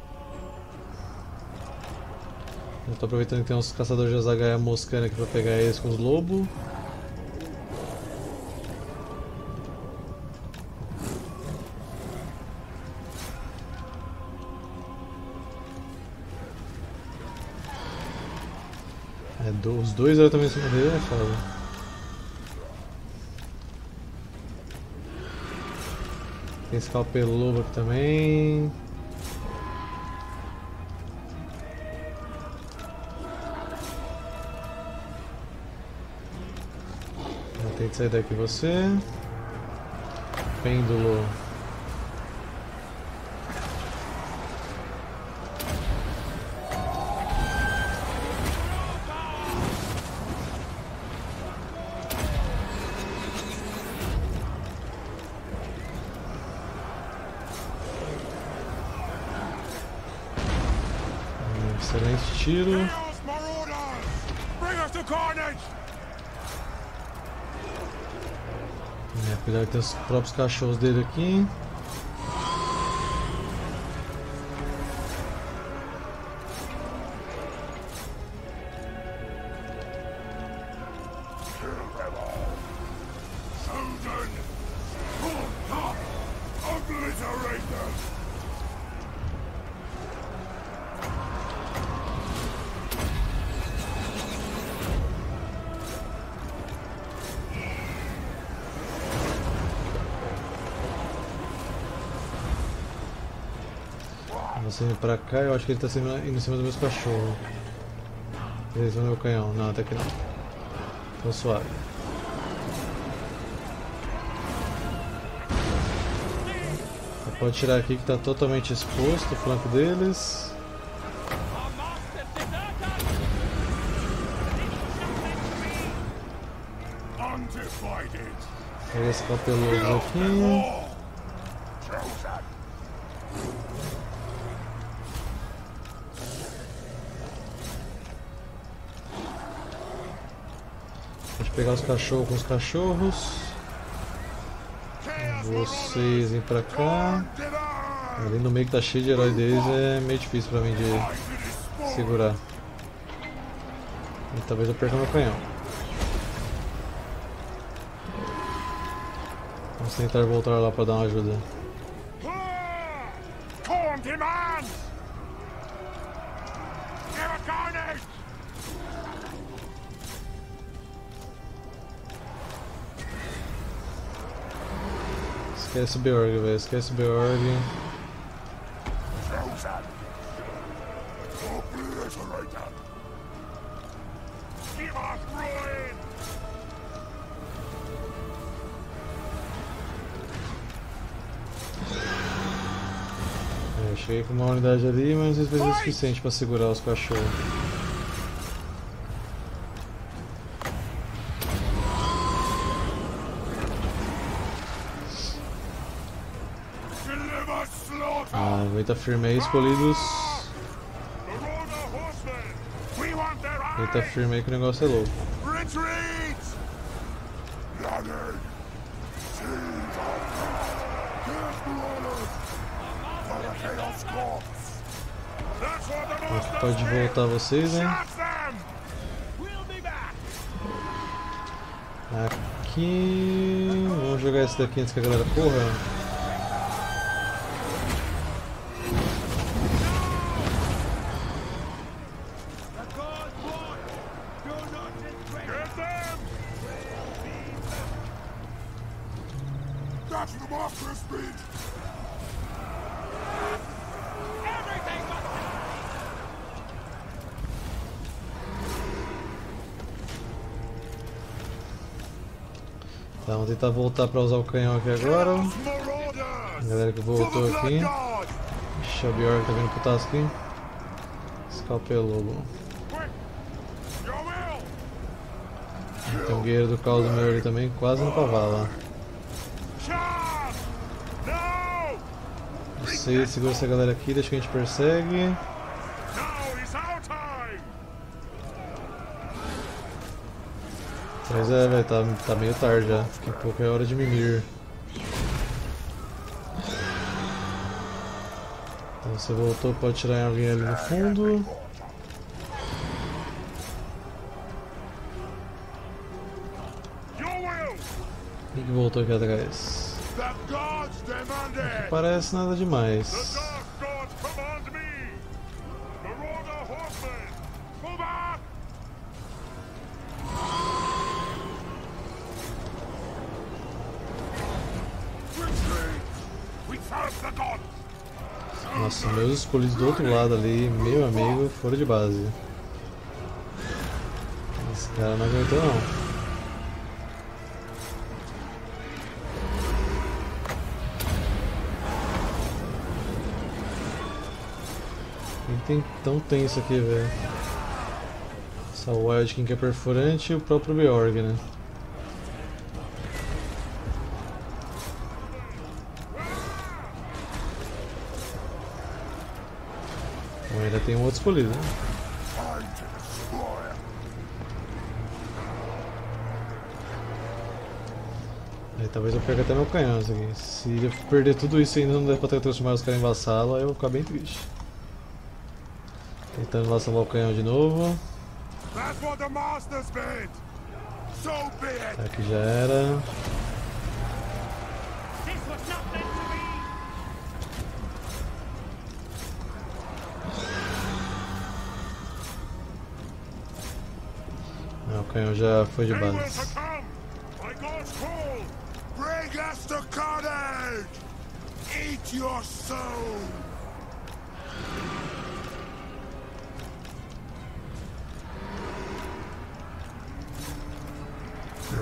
Eu tô aproveitando que tem uns caçadores de Azagaia moscando aqui pra pegar eles com os lobos. É, do, os dois eu também se morrer, é foda. Tem esse Scalpel Lobo aqui também. Tente sair daqui você. Pêndulo. Um excelente tiro. Cuidado que tem os próprios cachorros dele aqui. Você indo pra cá, eu acho que ele tá indo em cima dos meus cachorros. Ele tá no meu canhão, não, até que não. Tô suave. Você pode tirar aqui que tá totalmente exposto o flanco deles. Pega esse capeloso aqui. Pegar os cachorros com os cachorros. Vocês vêm pra cá. Ali no meio que tá cheio de herói deles é meio difícil pra mim de segurar. E talvez eu perca meu canhão. Vamos tentar voltar lá pra dar uma ajuda. Esquece o Beorg, velho. Esquece o Beorg. Eu cheguei com uma unidade ali, mas às vezes é suficiente para segurar os cachorros. Aguenta firme aí, escolhidos. Aguenta firme aí que o negócio é louco. Pode voltar vocês, né? Aqui... Vamos jogar esse daqui antes que a galera corra. Tá, vamos tentar voltar para usar o canhão aqui agora. A galera que voltou aqui. Ixi, a Bior tá vindo pro Tasca aqui. Escalpelou. Tem um guerreiro do caos do meu ali também, quase no cavalo. Você segura essa galera aqui, deixa que a gente persegue. Mas é, velho, tá, tá meio tarde já. Daqui a pouco é hora de mimir. Então você voltou, pode tirar em alguém ali no fundo. O que voltou aqui atrás? Não parece nada demais. Nossa, meus escolhidos do outro lado ali, meu amigo, foram de base. Esse cara não aguentou não. Quem tem tão tenso aqui, velho? Essa Wild King que é perfurante e o próprio Bjorg, né? Ainda tem um outro escolhido, né? Aí, talvez eu perca até meu canhão isso aqui. Se eu perder tudo isso e ainda não der pra transformar os caras em vassalo, aí eu vou ficar bem triste. Tentando vassalar o canhão de novo. Tá, aqui já era. O canhão já foi de base.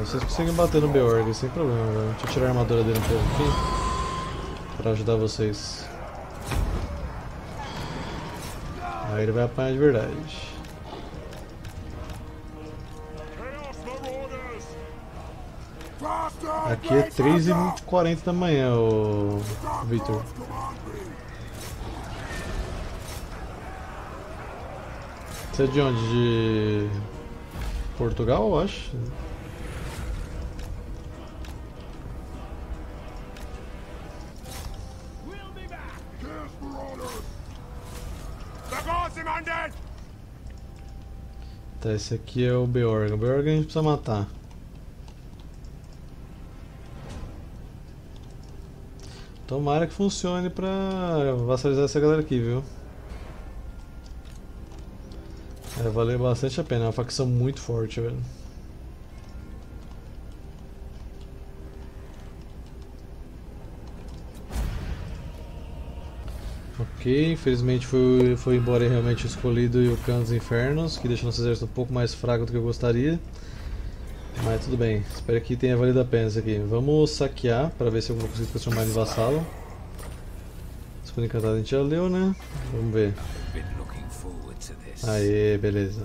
Vocês conseguem bater no Bjorg sem problema, velho. Deixa eu tirar a armadura dele um pouco aqui pra ajudar vocês. Aí ele vai apanhar de verdade. Aqui é três e quarenta da manhã, o Victor. Você é de onde? De Portugal, eu acho. Tá, esse aqui é o Bjorg. O Bjorg a gente precisa matar. Tomara que funcione pra vassalizar essa galera aqui, viu? É, valeu bastante a pena, é uma facção muito forte, velho. Ok, infelizmente foi, foi embora realmente o escolhido e o Cano dos Infernos, que deixa nosso exército um pouco mais fraco do que eu gostaria. Mas tudo bem, espero que tenha valido a pena isso aqui. Vamos saquear para ver se eu vou conseguir transformar em vassalo. Escudo encantado a gente já leu, né? Vamos ver. Aê, beleza.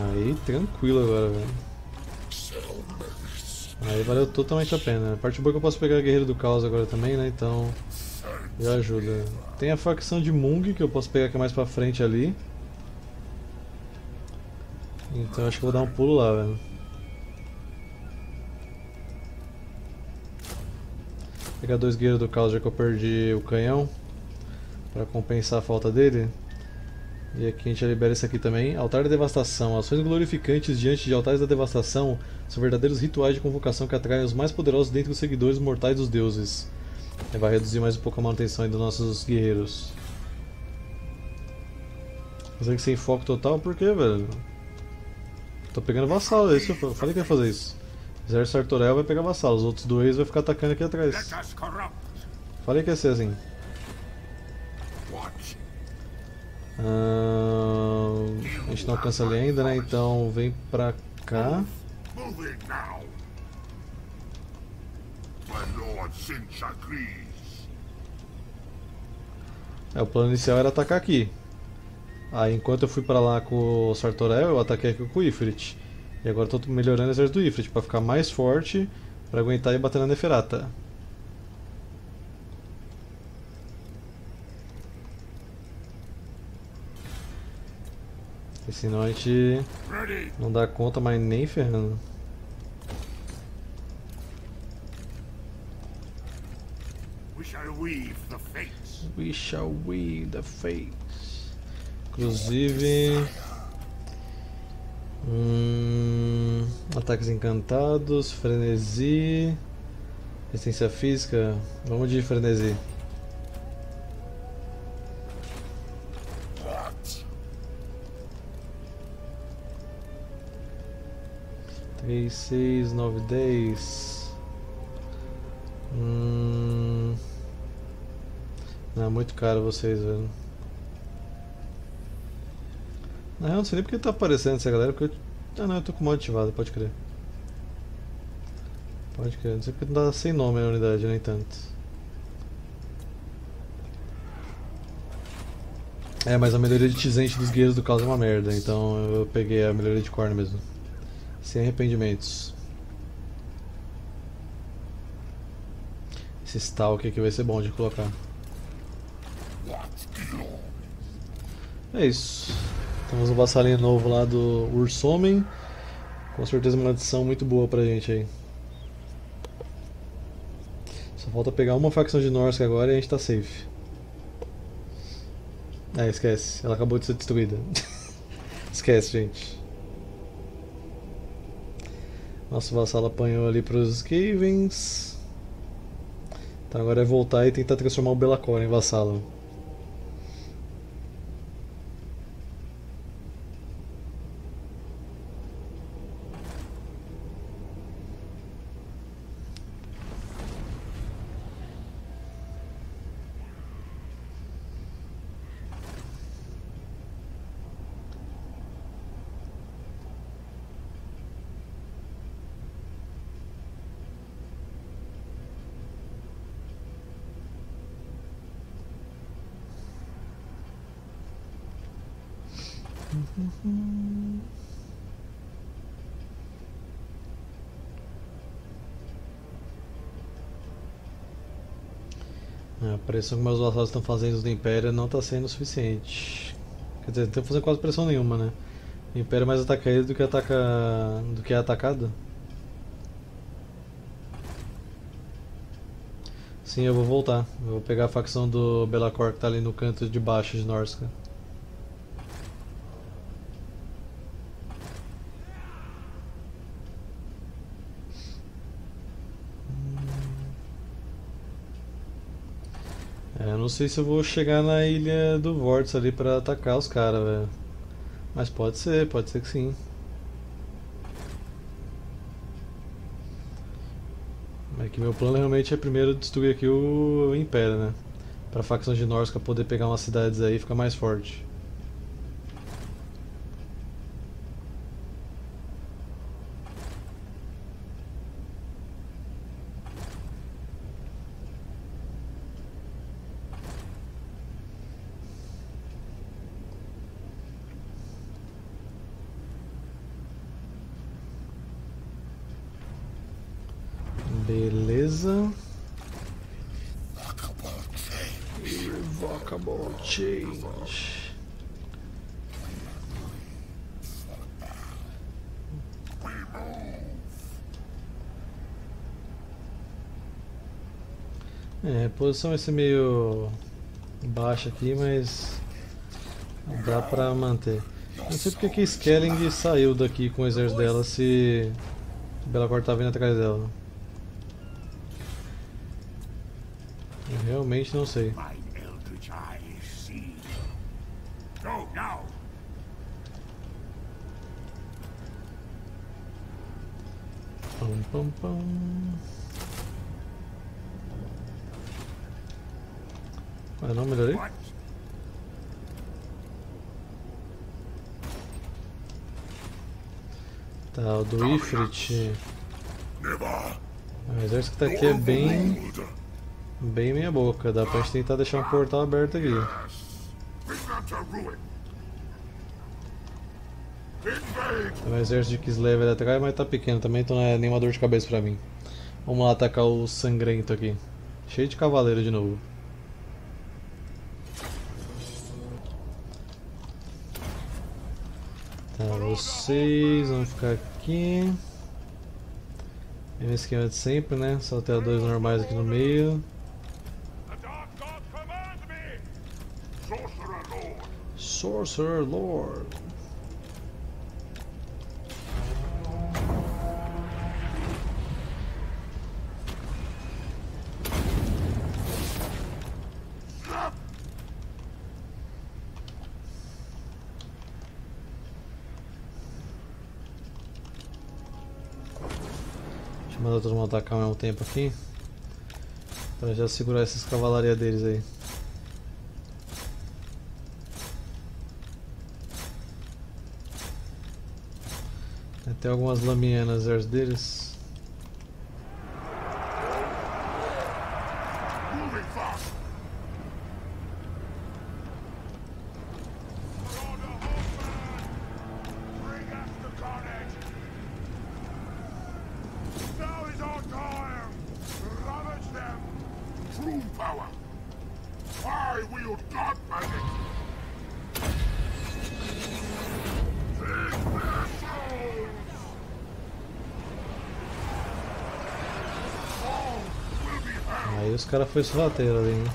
Aí, tranquilo agora, velho. Aí valeu totalmente a pena. A parte boa é que eu posso pegar Guerreiro do Caos agora também, né? Então, já ajuda. Tem a facção de Mung que eu posso pegar aqui mais pra frente ali. Então acho que vou dar um pulo lá, velho. Vou pegar dois guerreiros do caos já que eu perdi o canhão, para compensar a falta dele. E aqui a gente libera esse aqui também. Altar da Devastação. Ações glorificantes diante de altares da devastação são verdadeiros rituais de convocação que atraem os mais poderosos dentre os seguidores mortais dos deuses. Vai reduzir mais um pouco a manutenção aí dos nossos guerreiros. Mas aí que sem foco total, por quê, velho? Tô pegando vassalo, é isso que eu falei que ia fazer isso. O exército Sarthorael vai pegar vassalo, os outros dois vai ficar atacando aqui atrás. Falei que ia ser assim. Ah, a gente não alcança ali ainda, né? Então vem pra cá. É, o plano inicial era atacar aqui. Aí enquanto eu fui pra lá com o Sarthorael, eu ataquei aqui com o Ifrit. E agora eu tô melhorando o exército do Ifrit pra ficar mais forte, pra aguentar e bater na Neferata. Porque senão a gente não dá conta mais nem ferrando. We shall weave the fates. We shall weave the fates. Inclusive, hum, ataques encantados, frenesi, resistência física. Vamos de frenesi. seis, nove, dez. Hum... Não, é muito caro vocês, velho. Na real, não sei nem porque tá aparecendo essa galera, porque eu... Ah não, eu tô com o modo ativado, pode crer. Pode crer, não sei porque não dá sem nome na unidade, nem tanto. É, mas a melhoria de Tzeentch dos Guerreiros do Caos é uma merda, então eu peguei a melhoria de Korn mesmo. Sem arrependimentos. Esse stalk aqui vai ser bom de colocar. É isso. Temos um vassalinho novo lá do Ursomem. Com certeza uma adição muito boa pra gente aí. Só falta pegar uma facção de Norsk agora e a gente tá safe. Ah, esquece. Ela acabou de ser destruída. Esquece, gente. Nosso vassalo apanhou ali pros Skavens. Então agora é voltar e tentar transformar o Belacor em vassalo. A pressão que meus vassalos estão fazendo do Império não está sendo suficiente. Quer dizer, não estão fazendo quase pressão nenhuma, né? O Império é mais ataca ele do que ataca... do que é atacado. Sim, eu vou voltar. Eu vou pegar a facção do Belacor que está ali no canto de baixo de Norska. Não sei se eu vou chegar na ilha do Vórtice ali pra atacar os caras, velho. Mas pode ser, pode ser que sim. É que meu plano realmente é primeiro destruir aqui o Império, né? Pra facção de Norska poder pegar umas cidades aí e ficar mais forte. Beleza. Irrevocable change. É, a posição vai ser meio baixa aqui, mas dá pra manter. Não sei porque que Skellig saiu daqui com o exército dela se Belacor tá vindo atrás dela. Realmente não sei. Pum, pum, pum. Ah, não melhorei? Tá, o do Ifrit. O exército que tá aqui é bem... Bem meia boca, dá pra gente tentar deixar um portal aberto aqui. Então, o exército de Kislev vai atacar, mas tá pequeno também, então não é nenhuma dor de cabeça pra mim. Vamos lá atacar o sangrento aqui. Cheio de cavaleiro de novo. Tá, vocês vão ficar aqui. Mesmo esquema de sempre, né? Só ter dois normais aqui no meio. Sorcerer Lord. Mandar todo mundo atacar ao mesmo tempo aqui para já segurar essas cavalaria deles aí. Tem algumas laminhas nas armas deles. Os caras foi sorrateiro ali, né?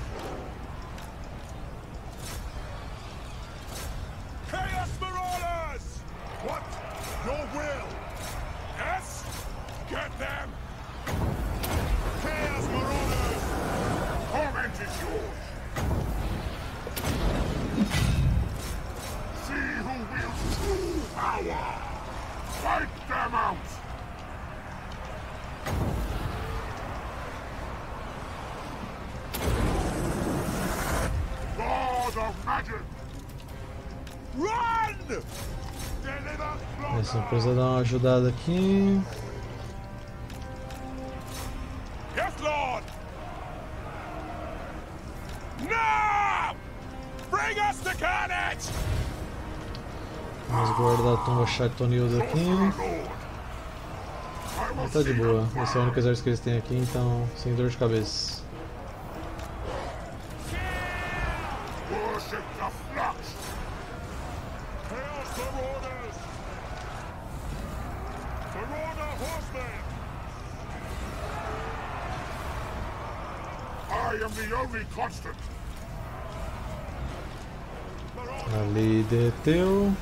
Só precisa dar uma ajudada aqui. Yes, Lord. Now! Bring us the carnage. Vamos guardar a tumba Shatonilda aqui. Ah, tá de boa. Esse é o único exército que eles têm aqui, então sem dor de cabeça. Ali derreteu.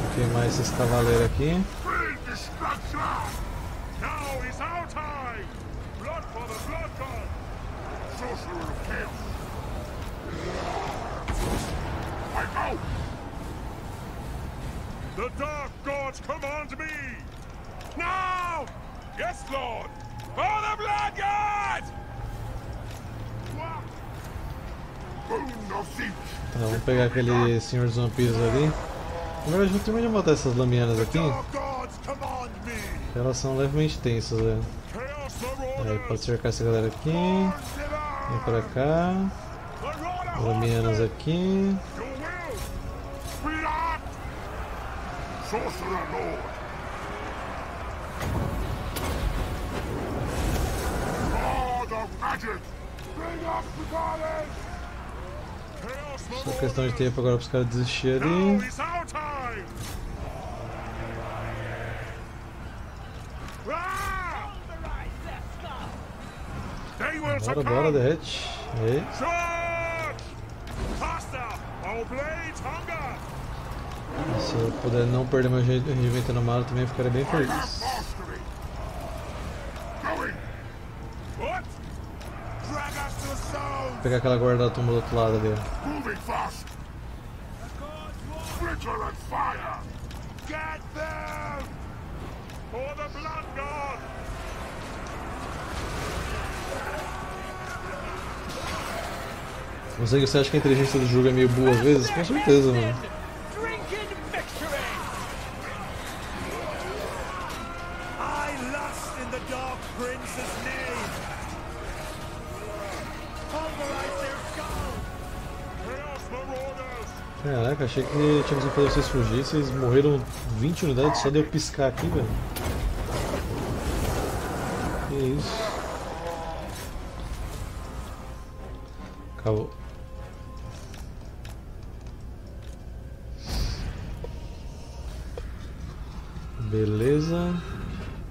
Vou queimar esses cavaleiros aqui. The Dark Gods command me! Now! Yes, Lord! For the Blood God! Tá, vamos pegar aquele Senhor dos Vampiros ali. Agora eu vou terminar de matar essas lamianas aqui. Elas são levemente tensas, né? Aí pode cercar essa galera aqui. Vem pra cá. Lamianas aqui. Só questão de tempo agora para os caras desistirem ali. Bora, bora, derrete. Aí. Se eu puder não perder meu rendimento no mar, eu também ficaria bem feliz. Vou pegar aquela guarda da tumba do outro lado ali. Não sei, você acha que a inteligência do jogo é meio boa às vezes? Com certeza, mano. Caraca, achei que tinha que fazer vocês fugir, vocês morreram vinte unidades só de eu piscar aqui, velho. Que isso. Acabou. Beleza.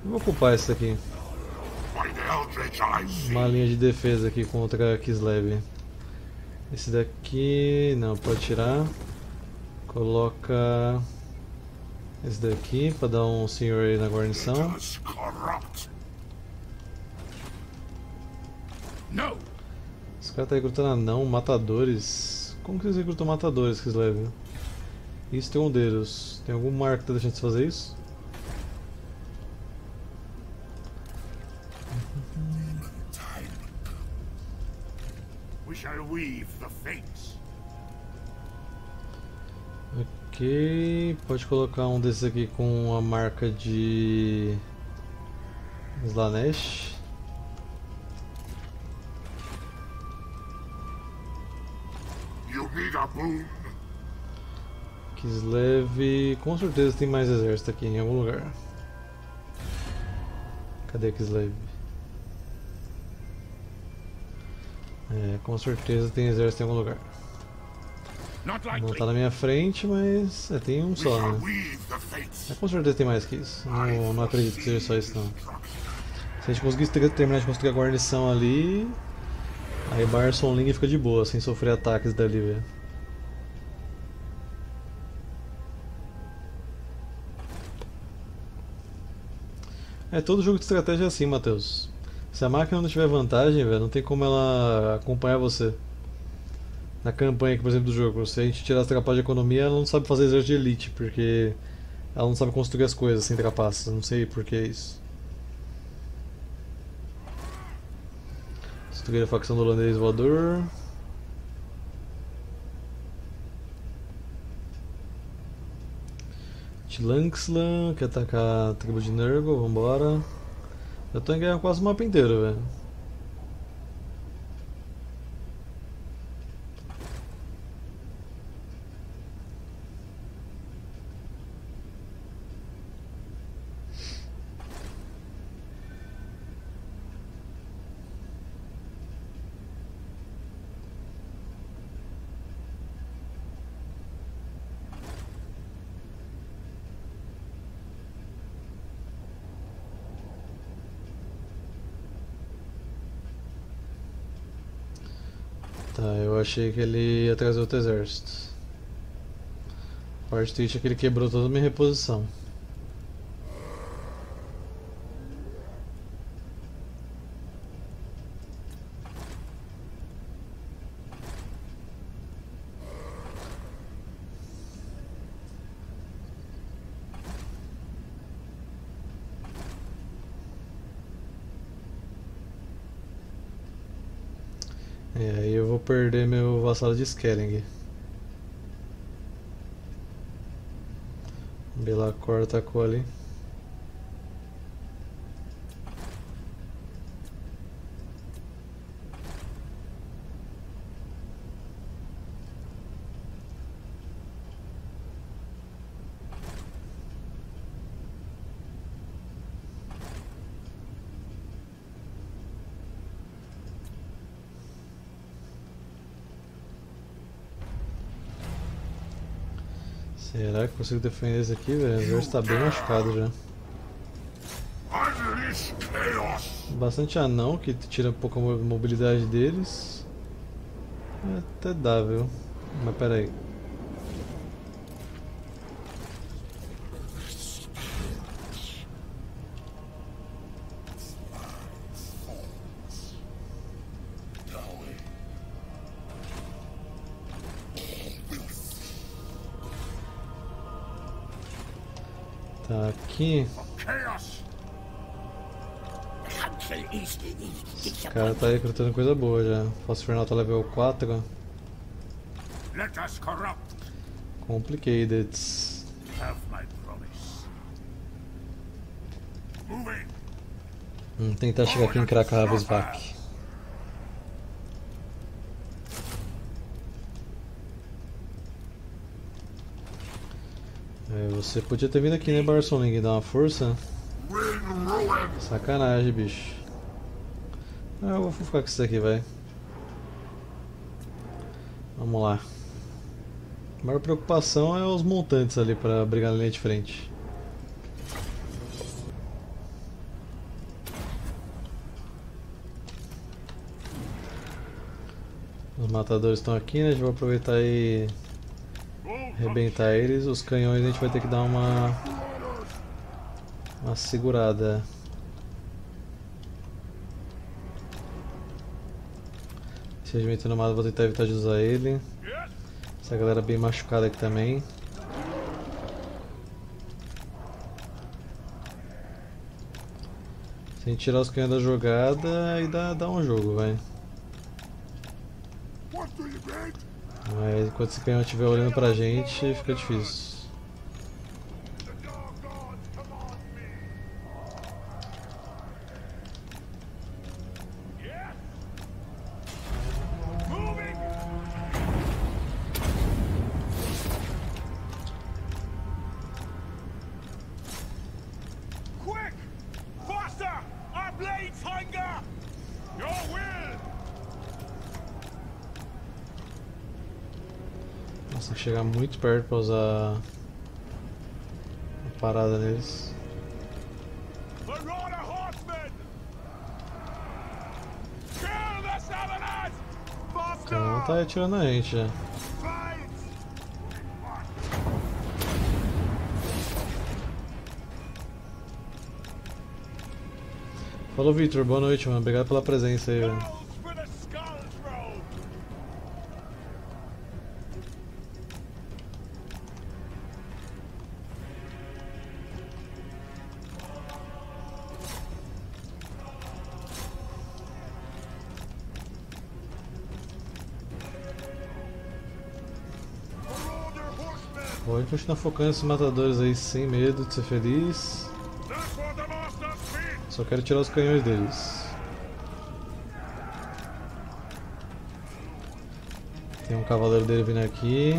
Vou ocupar essa aqui. Uma linha de defesa aqui contra a Kislev. Esse daqui... não, pode tirar. Coloca... esse daqui para dar um senhor aí na guarnição. Não! Esse cara tá recrutando anão, matadores. Como que eles recrutam matadores que eles levam? Isso tem um deles. Tem algum marco que tá deixando de fazer isso? Ok, pode colocar um desses aqui com a marca de Slanesh. Kislev, com certeza tem mais exército aqui em algum lugar. Cadê Kislev? É, com certeza tem exército em algum lugar. Não tá na minha frente, mas é, tem um só, né? É, com certeza tem mais que isso. Não, não acredito que seja só isso não. Se a gente conseguir terminar de construir a guarnição ali, aí Barson Ling fica de boa, sem sofrer ataques dali, velho. É, todo jogo de estratégia é assim, Matheus. Se a máquina não tiver vantagem, velho, não tem como ela acompanhar você. Na campanha, por exemplo, do jogo, se a gente tirar as trapaças de economia, ela não sabe fazer exército de elite, porque ela não sabe construir as coisas sem trapaças, não sei por que isso. Destruir a facção do holandês voador. Tlanxlan quer atacar a tribo de Nurgle, vambora. Eu tô em guerra quase o mapa inteiro, velho. Achei que ele ia trazer outro exército. A parte triste é que ele quebrou toda a minha reposição. E aí eu vou perder meu vassalo de Skellig. Belacor atacou ali. Será que consigo defender esse aqui, velho? O exército está bem machucado já. Bastante anão que tira um pouco a mobilidade deles. É, até dá, viu? Mas pera aí. Aqui. Esse cara tá recrutando coisa boa já. Fosfernal tá level quatro. Let us corrupt. Complicated. Have my promise. Moving. Vamos tentar chegar aqui em Krakhavsvak. É, você podia ter vindo aqui, né, Barsoling, dar uma força. Sacanagem, bicho. Ah, eu vou ficar com isso daqui, vai. Vamos lá. A maior preocupação é os montantes ali para brigar na linha de frente. Os matadores estão aqui, né? A gente vai aproveitar e arrebentar eles. Os canhões a gente vai ter que dar uma, uma segurada. Esse regimento nomado vou tentar evitar de usar ele. Essa galera bem machucada aqui também. Se a gente tirar os canhões da jogada, aí dá, dá um jogo, vai. Mas enquanto esse canhão estiver olhando pra gente, fica difícil. Nossa, tem que chegar muito perto para usar a parada neles. O cara tá atirando a gente já. Falou, Victor, boa noite, mano. Obrigado pela presença aí, velho. Pode continuar focando esses matadores aí sem medo de ser feliz. Só quero tirar os canhões deles. Tem um cavaleiro dele vindo aqui.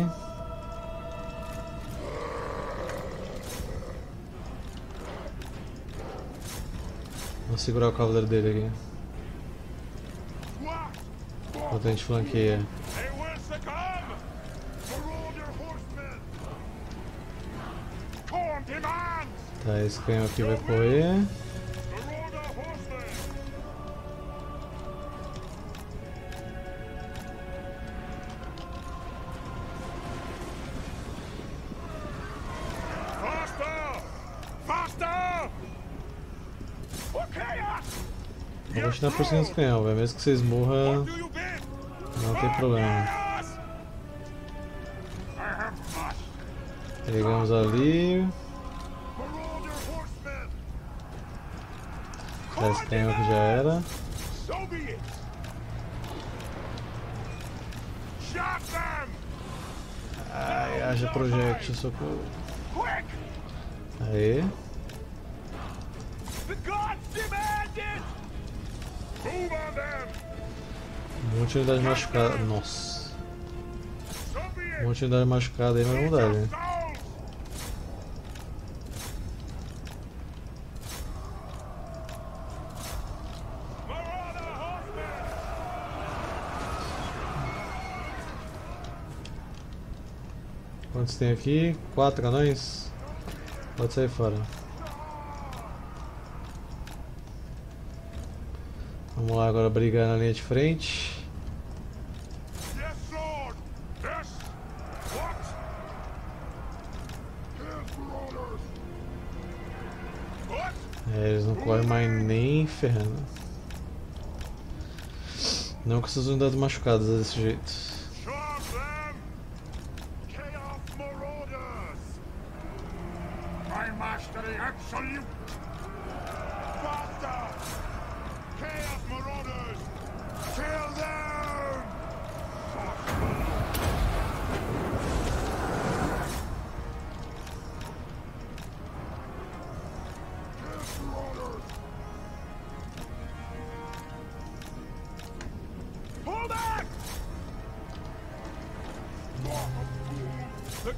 Vou segurar o cavaleiro dele aqui. Enquanto a gente flanqueia. Tá, esse canhão aqui vai correr. Vou continuar por cima dos canhão, velho. Mesmo que vocês morram, não tem problema. Pegamos ali. Esse canhão que já era. Ai, haja projétil, socorro. Aê. Um monte de unidade machucada. Nossa. Um monte de unidade machucada aí, mas não dá, né? Quantos tem aqui? Quatro canais? Pode sair fora. Vamos lá agora brigar na linha de frente. É, eles não correm mais nem ferrando. Não com essas unidades machucadas desse jeito.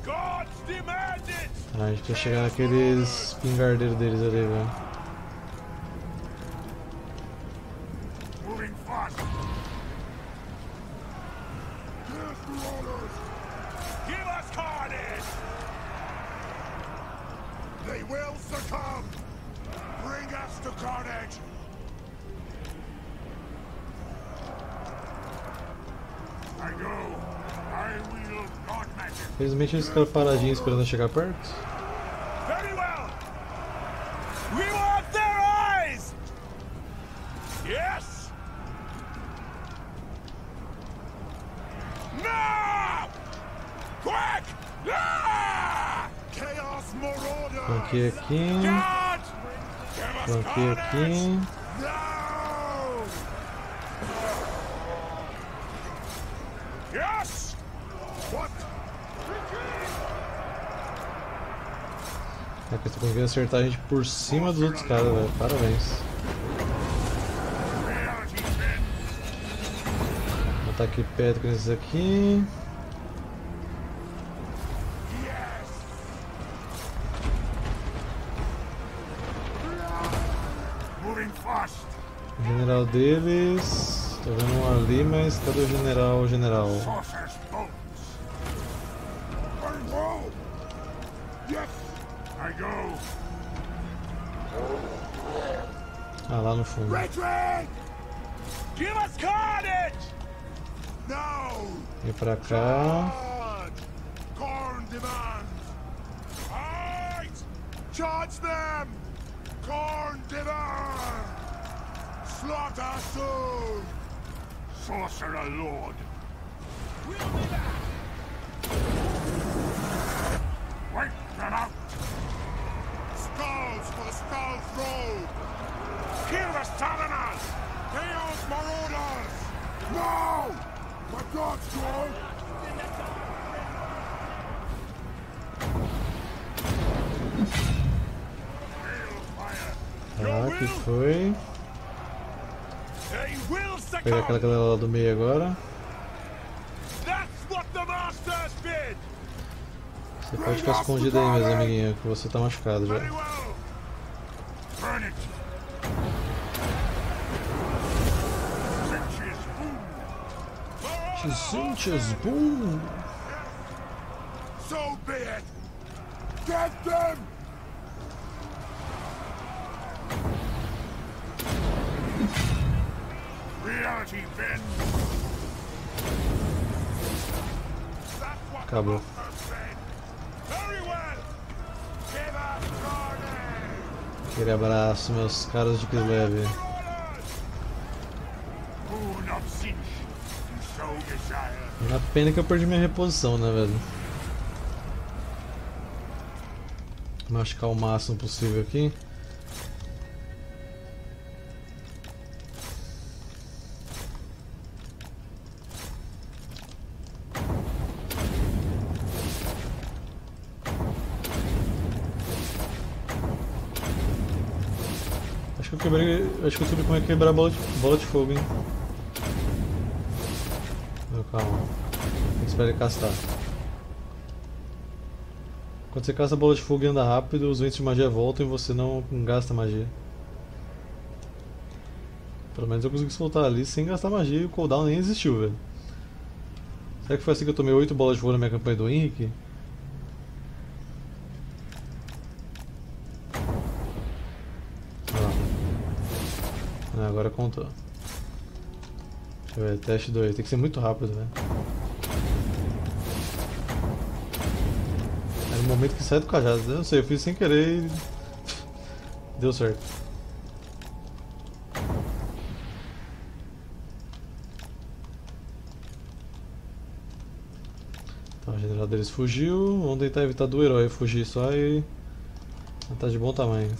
Ah, a gente precisa chegar naqueles pingardeiros deles ali, velho. Felizmente eles ficaram paradinhos esperando chegar perto. Flanquei aqui. Flanquei aqui. É que eu tô conseguindo acertar a gente por cima dos outros caras, velho. Parabéns. Vou botar aqui pedra nesses aqui. General deles. Tô vendo um ali, mas cadê o general? O general. Ah, lá no fundo. Vem pra cá. Ah, que foi? Vou pegar aquela galera lá do meio agora. Você pode ficar escondido aí, meus amiguinhos, que você tá machucado já. Tzeentch is boom. So be it. Get them. Reality Ben. Acabou. Aquele abraço, meus caras de piso leve. Na pena que eu perdi minha reposição, né, velho? Vou machucar o máximo possível aqui. Acho que eu quebrei. Acho que eu soube como é quebrar a bola de, bola de fogo, hein? Calma, tem que esperar ele castar. Quando você casta a bola de fogo e anda rápido, os ventos de magia voltam e você não gasta magia. Pelo menos eu consegui soltar ali sem gastar magia e o cooldown nem existiu, velho. Será que foi assim que eu tomei oito bolas de fogo na minha campanha do Henrique? Não. Ah, agora contou. Teste dois, tem que ser muito rápido, velho. É no momento que sai do cajado, eu não sei, eu fiz sem querer e... deu certo. Então a general deles fugiu, vamos tentar evitar do herói fugir só e... tá de bom tamanho.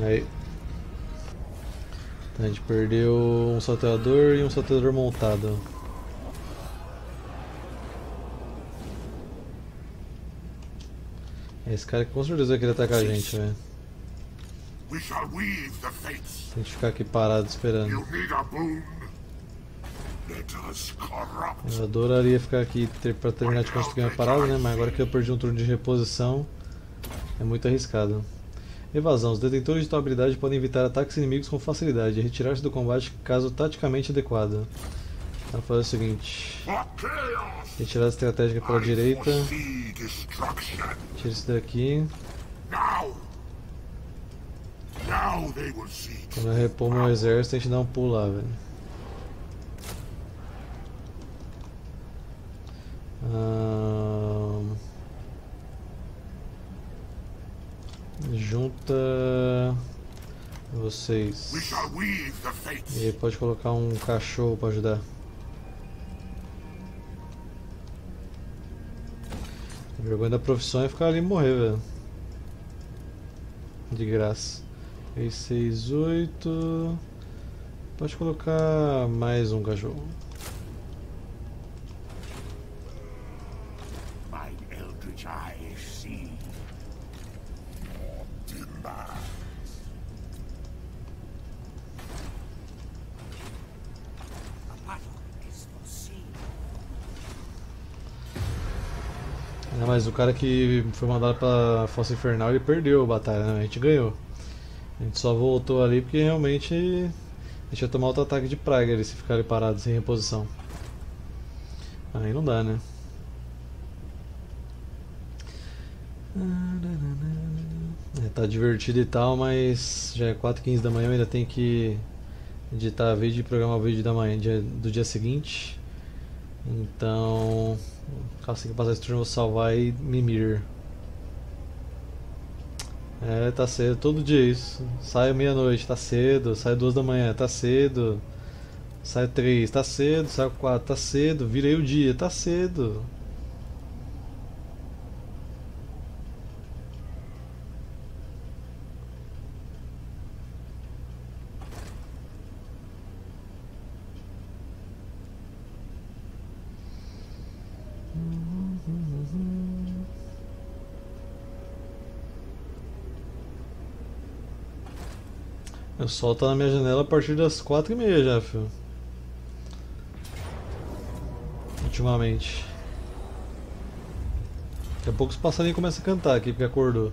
Aí. Então, a gente perdeu um salteador e um salteador montado. Esse cara com certeza vai querer atacar a gente, velho. Tem que ficar aqui parado esperando. Eu adoraria ficar aqui ter, pra terminar de construir uma parada, né? Mas agora que eu perdi um turno de reposição, é muito arriscado. Evasão. Os detentores de tal habilidade podem evitar ataques inimigos com facilidade e retirar-se do combate caso taticamente adequado. Vamos fazer o seguinte. Retirada estratégica pela direita. Tira isso daqui. Quando eu repor meu exército, a gente dá um pulo lá, velho. Ah, junta vocês. E aí pode colocar um cachorro para ajudar. A vergonha da profissão é ficar ali e morrer, velho. De graça. seis, oito. Pode colocar mais um cachorro. É, mas o cara que foi mandado para a Fossa Infernal, ele perdeu a batalha, né? A gente ganhou. A gente só voltou ali porque realmente a gente ia tomar outro ataque de praga ali se ficar ali parado sem reposição. Aí não dá, né? É, tá divertido e tal, mas já é quatro e quinze da manhã, eu ainda tenho que editar vídeo e programar o vídeo da manhã do dia seguinte. Então, assim que passar esse turno eu vou salvar e Mimir. É, tá cedo, todo dia isso. Saio meia-noite, tá cedo. Saio duas da manhã, tá cedo. Saio três, tá cedo. Saio quatro, tá cedo. Virei o dia, tá cedo. O sol tá na minha janela a partir das quatro e meia já, filho. Ultimamente. Daqui a pouco os passarinhos começam a cantar aqui porque acordou.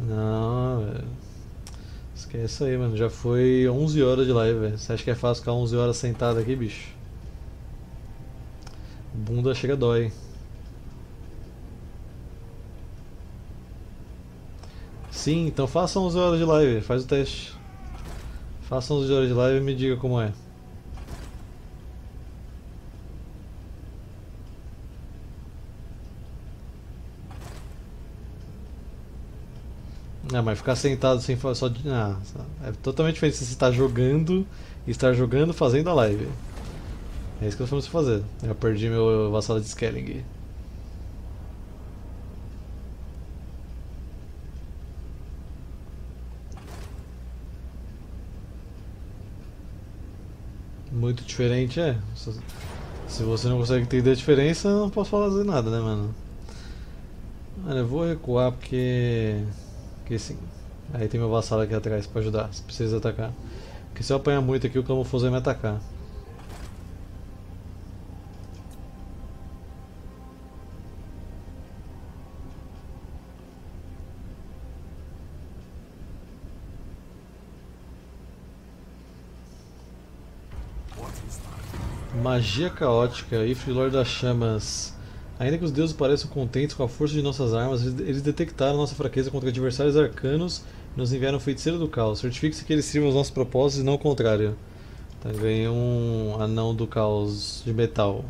Não, velho. Esquece aí, mano. Já foi onze horas de live, velho. Você acha que é fácil ficar onze horas sentado aqui, bicho? Bunda chega dói. Sim, então faça onze horas de live, faz o teste. Faça onze horas de live e me diga como é. Ah, mas ficar sentado sem falar só de... Ah, é totalmente diferente se você está jogando e estar jogando fazendo a live. É isso que eu vou fazer. Eu perdi meu vassalo de Skellig. Muito diferente é. Se você não consegue entender a diferença, eu não posso fazer nada, né, mano? Mano, eu vou recuar porque... Porque sim. Aí tem meu vassalo aqui atrás pra ajudar, se precisa atacar. Porque se eu apanhar muito aqui, o camufloso vai me atacar. Magia caótica, Ifrilor das chamas. Ainda que os deuses pareçam contentes com a força de nossas armas, eles detectaram nossa fraqueza contra adversários arcanos e nos enviaram o feiticeiro do caos. Certifique-se que eles sirvam os nossos propósitos e não o contrário. Tá, ganhei um anão do caos de metal.